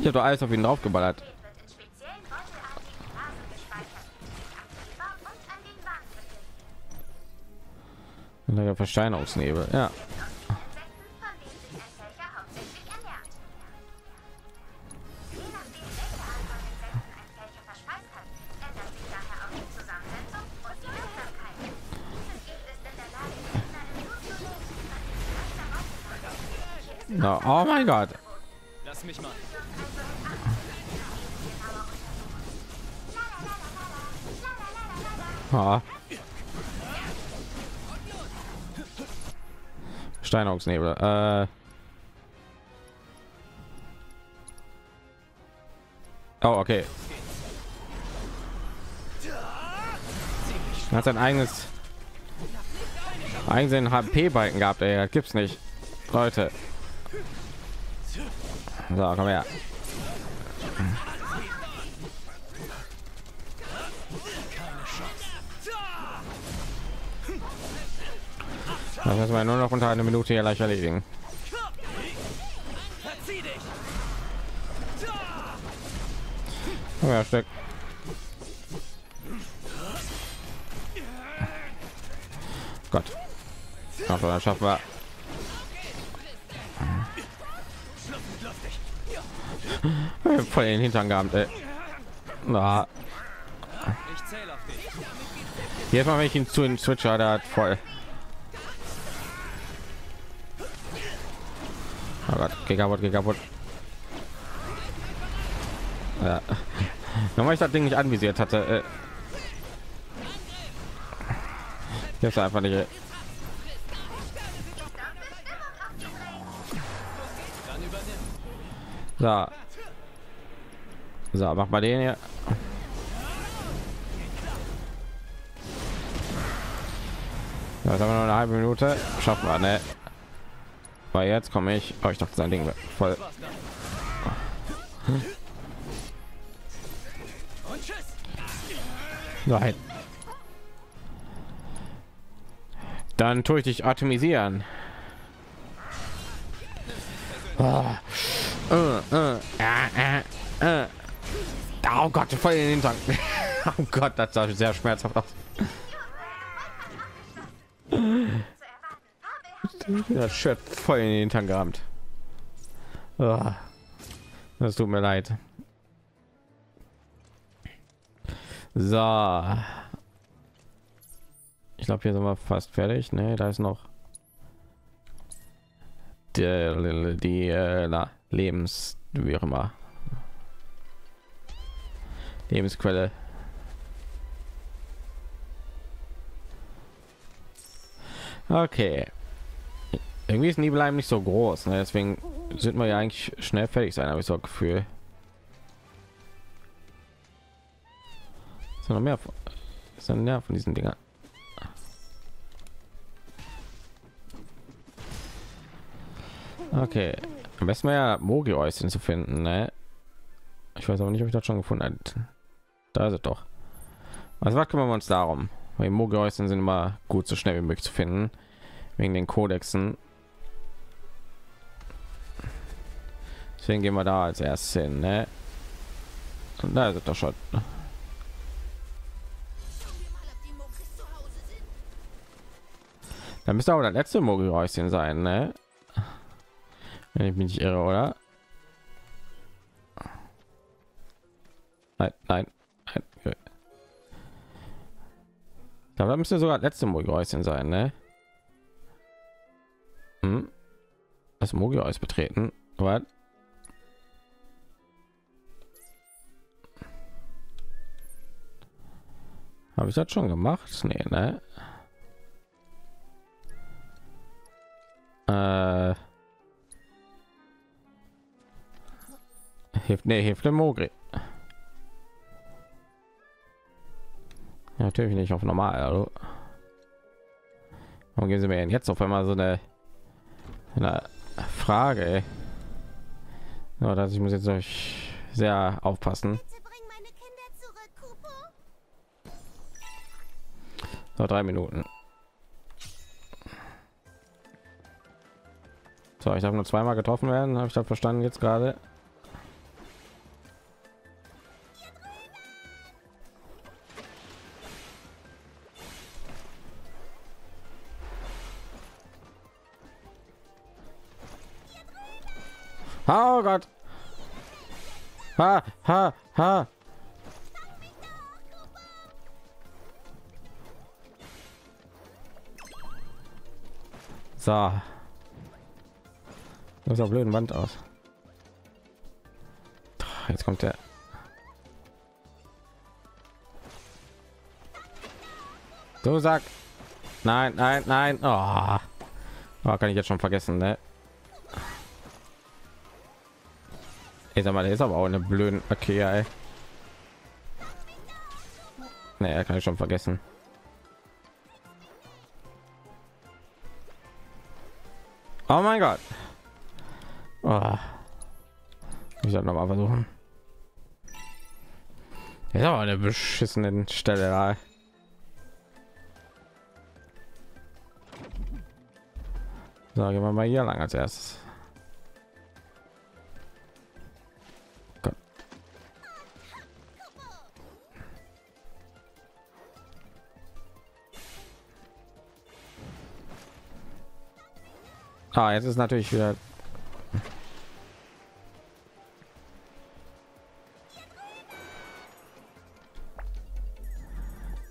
Ich habe doch alles auf ihn draufgeballert. Der Versteinerungsnebel, ja. No, oh mein Gott. Lass mich mal. Ah. Steinungsnebel. Oh, okay. Er hat sein eigenen HP-Balken gehabt, ey. Das gibt's nicht. Leute. So, komm her. Das müssen wir nur noch unter einer Minute hier gleich erledigen. Ja, Stück. Gott. Ach, dann schaffen wir. Voll in den Hintern gehabt, ey. Na. Jetzt mal, wenn ich ihn zu den Switcher, da hat voll. Oh Gott, geh kaputt, geh kaputt. Ja. Nochmal, ich das Ding nicht anvisiert hatte. Jetzt einfach nicht. So. So, mach mal den hier. Ja, jetzt haben wir noch eine halbe Minute. Schaffen wir, ne? Weil jetzt komme ich. Oh, ich dachte, sein Ding wird voll. Nein. Dann tue ich dich atomisieren. Oh Gott, voll in den Hintern. Oh Gott, das sah sehr schmerzhaft aus. Das Shirt voll in den Hintern gerammt. Das tut mir leid. So. Ich glaube, hier sind wir fast fertig. Ne, da ist noch die Lebens, wie auch immer, Lebensquelle. Okay. Irgendwie ist Nibelheim nicht so groß, ne? Deswegen sind wir ja eigentlich schnell fertig sein, habe ich so ein Gefühl. Ist noch mehr von, ist noch mehr von diesen Dingern. Okay, am besten ja Mogi Äußchen zu finden, ne? Ich weiß aber nicht, ob ich das schon gefunden habe. Da ist es doch. Also was kümmern wir uns darum? Weil Mogi Äußchen sind immer gut, so schnell wie möglich zu finden, wegen den Kodexen. Deswegen gehen wir da als erstes hin, ne? Und da ist es doch schon. Da müsste aber das letzte Mogi Äußchen sein, ne? Wenn ich mich nicht irre, oder? Nein, nein, nein. Da müsste sogar das letzte Mogi-Häuschen sein, ne? Hm? Das Mogi-Häuschen betreten. Was? Habe ich das schon gemacht? Nee, ne? Hilft, nee, hilft dem Mogi. Ja, natürlich nicht auf normal. Also. Warum geben sie mir denn jetzt auf einmal so eine Frage? Ey? Nur, dass ich muss jetzt euch sehr aufpassen. Bring meine Kinder zurück, Kupo. So, 3 Minuten. So, ich darf nur 2-mal getroffen werden. Habe ich das verstanden jetzt gerade? Oh Gott. Ha, ha, ha. So. Das sah blöden Wand aus. Jetzt kommt der. So sag. Nein, nein, nein. Oh. Oh, kann ich jetzt schon vergessen, ne? Ich sag mal, der ist aber auch eine blöden Verkehr, ey. Naja, kann ich schon vergessen. Oh mein Gott. Oh. Ich sollte noch mal versuchen. Ist aber eine beschissenen Stelle da. So, gehen wir mal hier lang als erstes. Gott. Ah, jetzt ist natürlich wieder.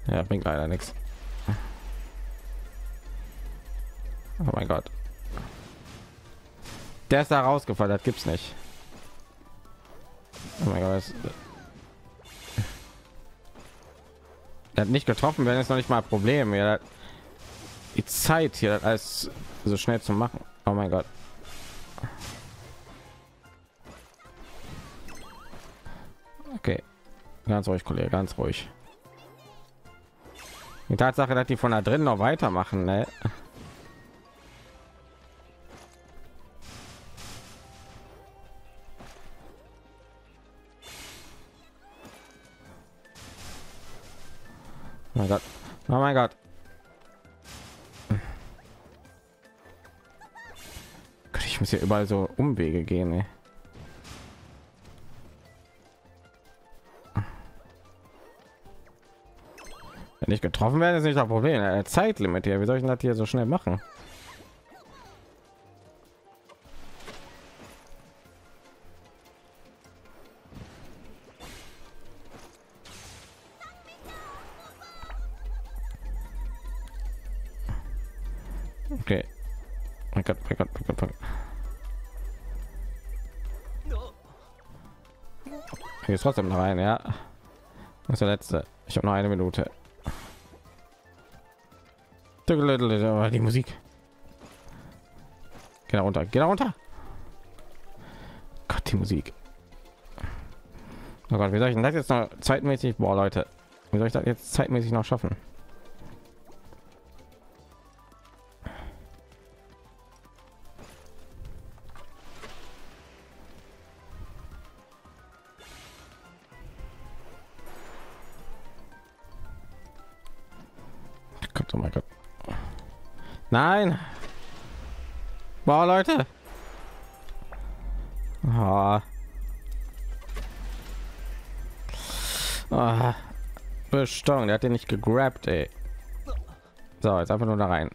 Ja, bringt leider nichts. Oh mein Gott. Der ist da rausgefallen, das gibt's nicht. Oh mein Gott. Er hat nicht getroffen, wenn es noch nicht mal ein Problem. Ja, die Zeit hier, das alles so schnell zu machen. Oh mein Gott. Okay. Ganz ruhig, Kollege, ganz ruhig. Die Tatsache, dass die von da drin noch weitermachen, ne? Oh mein Gott. Oh mein Gott. Ich muss hier überall so Umwege gehen, ne? Wenn ich getroffen werde, ist nicht das Problem. Der Zeitlimit hier. Wie soll ich das hier so schnell machen? Okay. Oh Gott, oh Gott, oh Gott, oh Gott. Hier ist trotzdem noch rein, ja. Das ist der letzte. Ich habe noch eine Minute. Die Musik. Geh da runter, geh da runter. Gott, die Musik. Oh Gott, wie soll ich das jetzt noch zeitmäßig? Boah, Leute, wie soll ich das jetzt zeitmäßig noch schaffen? Oh mein Gott. Nein. Boah, Leute. Oh. Oh. Bestochen, der hat den nicht gegrabt, ey. So, jetzt einfach nur da rein.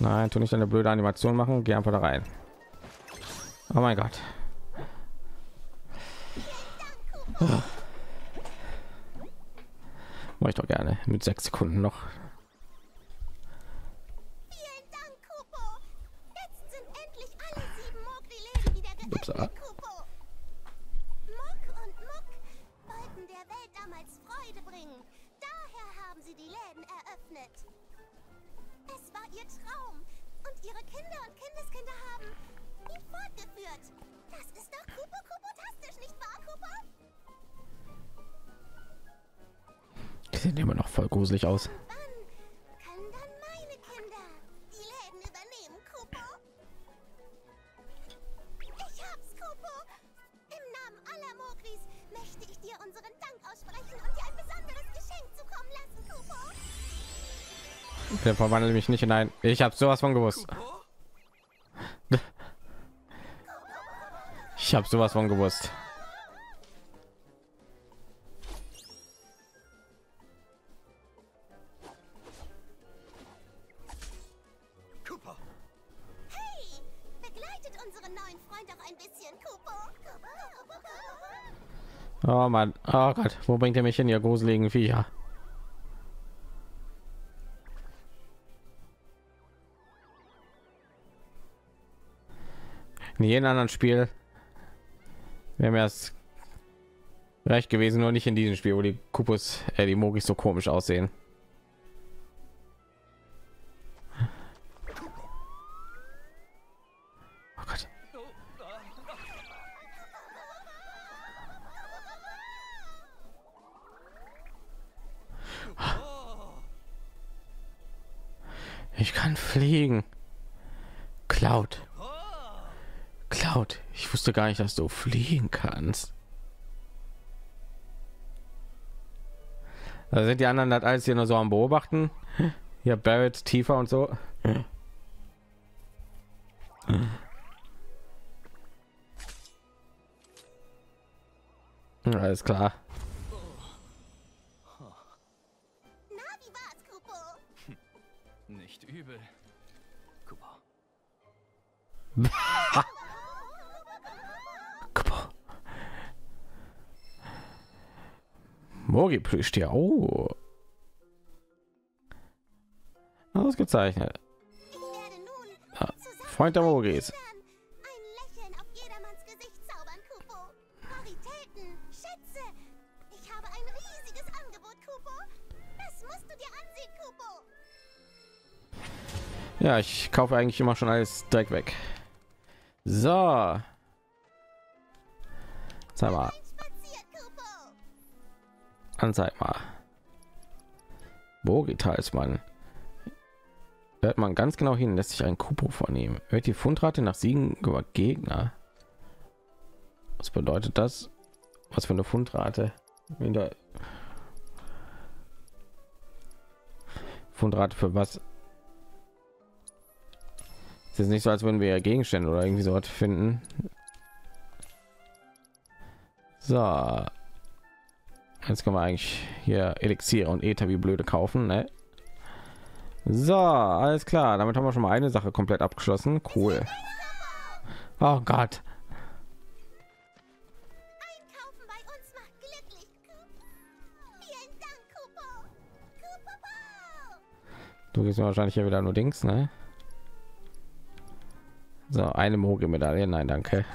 Nein, tu nicht eine blöde Animation machen, geh einfach da rein. Oh mein Gott. Oh. Mache ich doch gerne mit 6 Sekunden noch. Vielen Dank, Kupo. Jetzt sind endlich alle 7 Mogli-Läden wieder gerettet, Kupo. Mog und Muck wollten der Welt damals Freude bringen. Daher haben sie die Läden eröffnet. Es war ihr Traum und ihre Kinder und Kindeskinder haben ihn fortgeführt. Das ist doch Kupo-Kupo-tastisch, nicht wahr, Kupo? Die sehen immer noch voll gruselig aus. Wann können dann meine Kinder die Läden übernehmen, Kupo? Ich hab's, Kupo. Im Namen aller Mogris möchte ich dir unseren Dank aussprechen und dir ein besonderes Geschenk zukommen lassen, Kupo. Der verwandelt mich nicht in ein. Ich habe sowas von gewusst. Ich habe sowas von gewusst. Oh Mann, oh Gott, wo bringt ihr mich hin, ihr gruseligen Viecher? in jedem anderen Spiel wäre mir das recht gewesen, nur nicht in diesem Spiel, wo die Kupus, die Mogis so komisch aussehen. Oh Gott. Ich kann fliegen. Cloud, ich wusste gar nicht, dass du fliegen kannst. Da sind die anderen halt alles hier nur so am Beobachten. Ja, Barrett tiefer und so. Ja, alles klar. Nicht übel. Mogi plüscht ja. Oh. Ausgezeichnet. Ah, Freund der Mogis. Ein Lächeln auf jedermanns Gesicht zaubern, Kupo. Raritäten, Schätze. Ich habe ein riesiges Angebot, Kupo. Das musst du dir ansehen, Kupo. Ja, ich kaufe eigentlich immer schon alles direkt weg. So. Sag mal. Anzeig mal. Mogi-Talisman. Hört man ganz genau hin, lässt sich ein Kupo vornehmen. Hört die Fundrate nach Siegen über Gegner. Was bedeutet das? Was für eine Fundrate? Fundrate für was? Es ist nicht so, als würden wir Gegenstände oder irgendwie so finden. So. Jetzt können wir eigentlich hier Elixier und Ether wie blöde kaufen, ne? So, alles klar. Damit haben wir schon mal eine Sache komplett abgeschlossen. Cool. Oh Gott. Einkaufen bei uns macht glücklich. Vielen Dank, Kupo. Du gehst mir wahrscheinlich hier wieder nur Dings, ne? So, eine Mogi-Medaille. Nein, danke.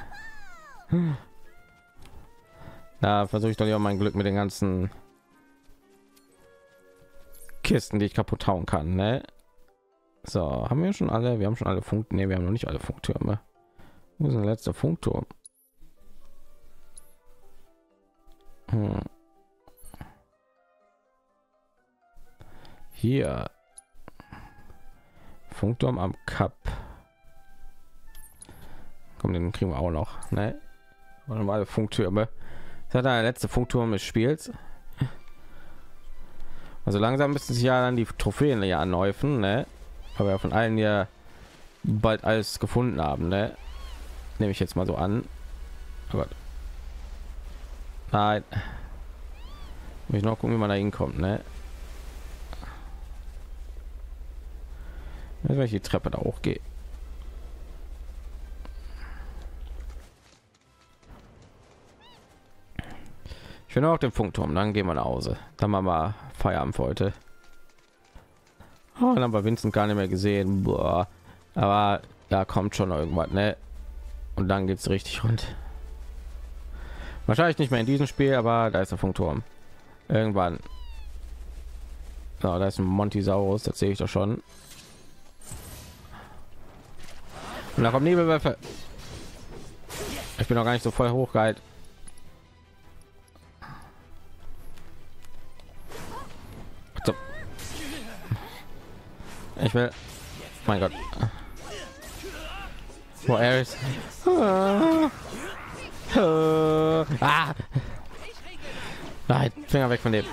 Da versuche ich doch ja mein Glück mit den ganzen Kisten, die ich kaputt hauen kann, ne? So, haben wir schon alle? Wir haben schon alle Funktürme. Ne, wir haben noch nicht alle Funktürme. Wo ist der letzte Funkturm? Hier. Funkturm am Kap. Komm, den kriegen wir auch noch, ne? Und alle Funktürme. Das war der letzte Funkturm des Spiels. Also langsam müssen sich ja dann die Trophäen ja anhäufen, ne? Aber ja von allen ja bald alles gefunden haben, ne? Nehme ich jetzt mal so an. Oh Gott. Nein. Muss ich noch gucken, wie man da hinkommt, ne? Wenn ich die Treppe da hochgehe. Ich bin auch den Funkturm, dann gehen wir nach Hause. Dann machen wir Feierabend für heute. Oh, dann haben wir Vincent gar nicht mehr gesehen. Boah. Aber da kommt schon irgendwas, ne? Und dann geht es richtig rund. Wahrscheinlich nicht mehr in diesem Spiel, aber da ist der Funkturm. Irgendwann. So, da ist ein Montisaurus, das sehe ich doch schon. Und da kommen Nebelwürfe. Ich bin noch gar nicht so voll hochgehalten. Ich will, mein Gott, wo Eris? Nein, Finger weg von dem.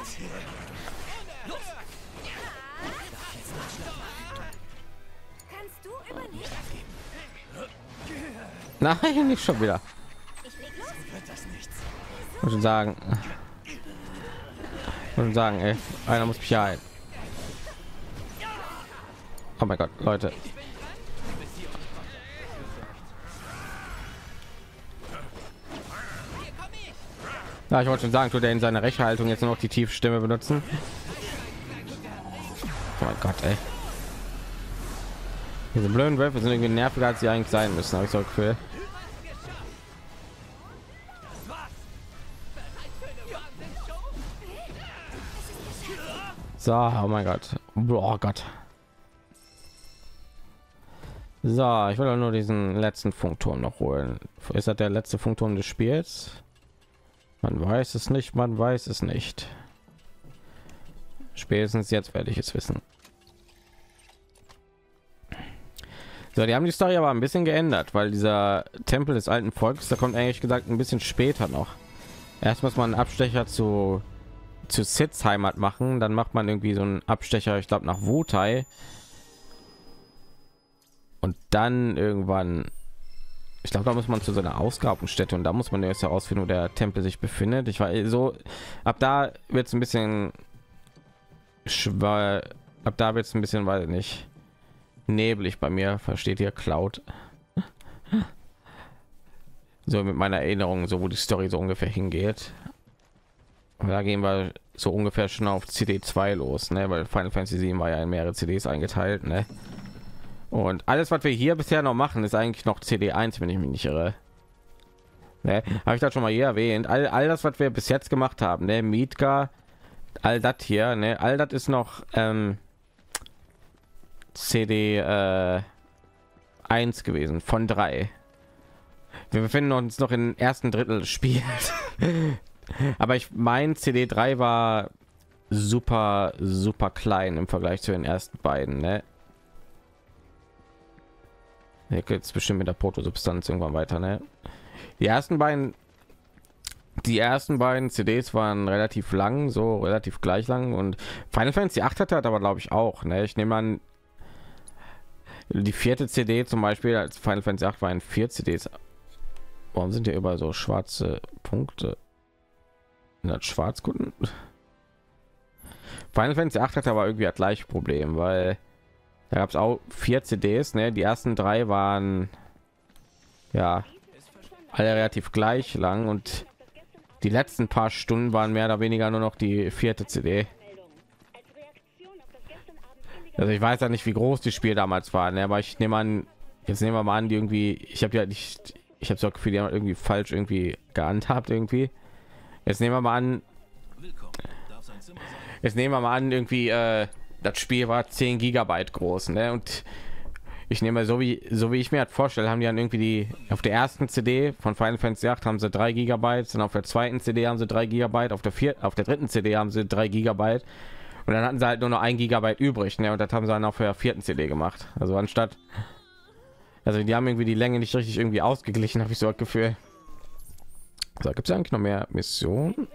Nein, nicht schon wieder. Und sagen, ey, einer muss mich ein. Oh mein Gott, Leute. Ja, ich wollte schon sagen, tut er in seiner Rechthaltung jetzt noch die tiefe Stimme benutzen. Oh mein Gott, ey. Diese blöden Wölfe sind irgendwie nerviger, als sie eigentlich sein müssen, habe ich so ein Gefühl. So, oh mein Gott. Oh Gott. So, ich will doch nur diesen letzten Funkturm noch holen. Ist das der letzte Funkturm des Spiels? Man weiß es nicht, man weiß es nicht. Spätestens jetzt werde ich es wissen. So, die haben die Story aber ein bisschen geändert, weil dieser Tempel des alten Volkes, da kommt eigentlich gesagt ein bisschen später noch. Erst muss man einen Abstecher zu Sids Heimat machen, dann macht man irgendwie so einen Abstecher, ich glaube, nach Wutai. Und dann irgendwann, ich glaube, da muss man zu so einer Ausgrabungsstätte und da muss man erst herausfinden, wo der Tempel sich befindet. Ich war so, ab da wird es ein bisschen schwer, ab da wird es ein bisschen, weiß nicht, neblig bei mir, versteht ihr, Cloud? So mit meiner Erinnerung, so wo die Story so ungefähr hingeht. Und da gehen wir so ungefähr schon auf CD2 los, ne? Weil Final Fantasy 7 war ja in mehrere CDs eingeteilt, ne? Und alles, was wir hier bisher noch machen, ist eigentlich noch CD1, wenn ich mich nicht irre. Ne? Habe ich das schon mal hier erwähnt? All das, was wir bis jetzt gemacht haben, ne? Midgar, all das hier, ne? All das ist noch CD1 gewesen von 3. Wir befinden uns noch im ersten Drittel des Spiels. Aber ich meine, CD3 war super, super klein im Vergleich zu den ersten beiden, ne? Jetzt bestimmt mit der Protosubstanz irgendwann weiter, ne? Die ersten beiden CDs waren relativ lang, so relativ gleich lang, und Final Fantasy 8 hatte aber, glaube ich, auch, ne? Ich nehme an, die vierte CD zum Beispiel, als Final Fantasy 8 waren 4 CDs. Warum sind hier überall so schwarze Punkte? Das Schwarzkuppen? Final Fantasy 8 hatte aber irgendwie das gleiche Problem, weil da gab es auch 4 CDs, ne? Die ersten 3 waren ja alle relativ gleich lang und die letzten paar Stunden waren mehr oder weniger nur noch die vierte CD. Also ich weiß ja nicht, wie groß das Spiel damals war, ne? Aber ich nehme an, jetzt nehmen wir mal an, die irgendwie, ich habe ja nicht, ich habe so das Gefühl, die haben irgendwie falsch irgendwie gehandhabt irgendwie. Jetzt nehmen wir mal an, irgendwie das Spiel war 10 Gigabyte groß, ne? Und ich nehme so wie ich mir das vorstelle, haben die dann irgendwie die auf der ersten CD von Final Fantasy 8 haben sie 3 Gigabyte, dann auf der zweiten CD haben sie 3 Gigabyte, auf der dritten CD haben sie 3 Gigabyte und dann hatten sie halt nur noch 1 Gigabyte übrig, ne? Und das haben sie dann auf der vierten CD gemacht. Also anstatt, also die haben irgendwie die Länge nicht richtig irgendwie ausgeglichen, habe ich so das Gefühl. So, gibt es eigentlich noch mehr Missionen?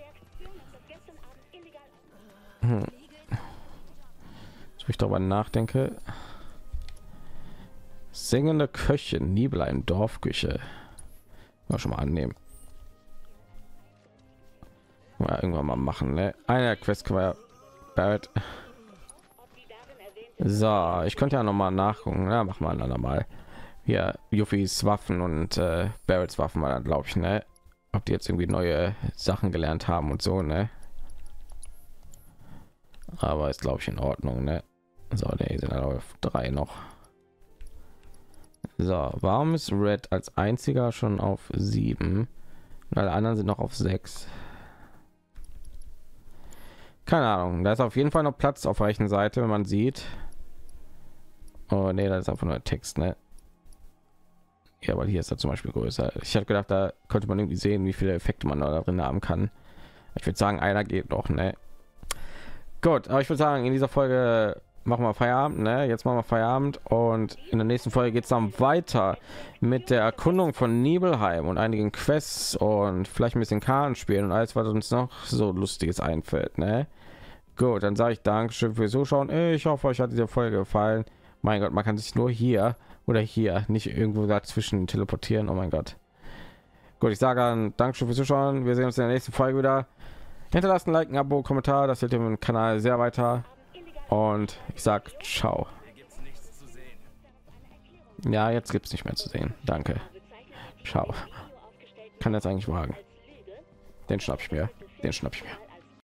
Ich darüber nachdenke. Singende Köchin, Nibelheim, Dorfküche. Mal schon mal annehmen. Mal irgendwann mal machen, ne? Eine Quest war Barrett. So, ich könnte ja noch mal nachgucken. Ja, mach mal dann mal. Ja, Yuffies Waffen und Barretts Waffen war dann, glaube ich, ne? Ob die jetzt irgendwie neue Sachen gelernt haben und so, ne? Aber ist, glaube ich, in Ordnung, ne? So, der sind auf 3 noch. So, warum ist Red als einziger schon auf 7? Alle anderen sind noch auf 6. Keine Ahnung, da ist auf jeden Fall noch Platz auf rechten Seite, wenn man sieht. Oh ne, da ist einfach nur Text, ne? Ja, weil hier ist er zum Beispiel größer. Ich habe gedacht, da könnte man irgendwie sehen, wie viele Effekte man da drin haben kann. Ich würde sagen, einer geht noch, ne? Gut, aber ich würde sagen, in dieser Folge machen wir Feierabend, ne? Jetzt machen wir Feierabend und in der nächsten Folge geht es dann weiter mit der Erkundung von Nibelheim und einigen Quests und vielleicht ein bisschen Karten spielen und alles, was uns noch so Lustiges einfällt, ne? Gut, dann sage ich Dankeschön fürs Zuschauen. Ich hoffe, euch hat diese Folge gefallen. Mein Gott, man kann sich nur hier oder hier, nicht irgendwo dazwischen teleportieren. Oh mein Gott. Gut, ich sage dann Dankeschön fürs Zuschauen. Wir sehen uns in der nächsten Folge wieder. Hinterlasst ein Like, ein Abo, Kommentar, das hilft dem Kanal sehr weiter. Und ich sag ciao. Ja, jetzt gibt es nicht mehr zu sehen. Danke. Ciao. Kann das eigentlich wagen? Den schnapp ich mir.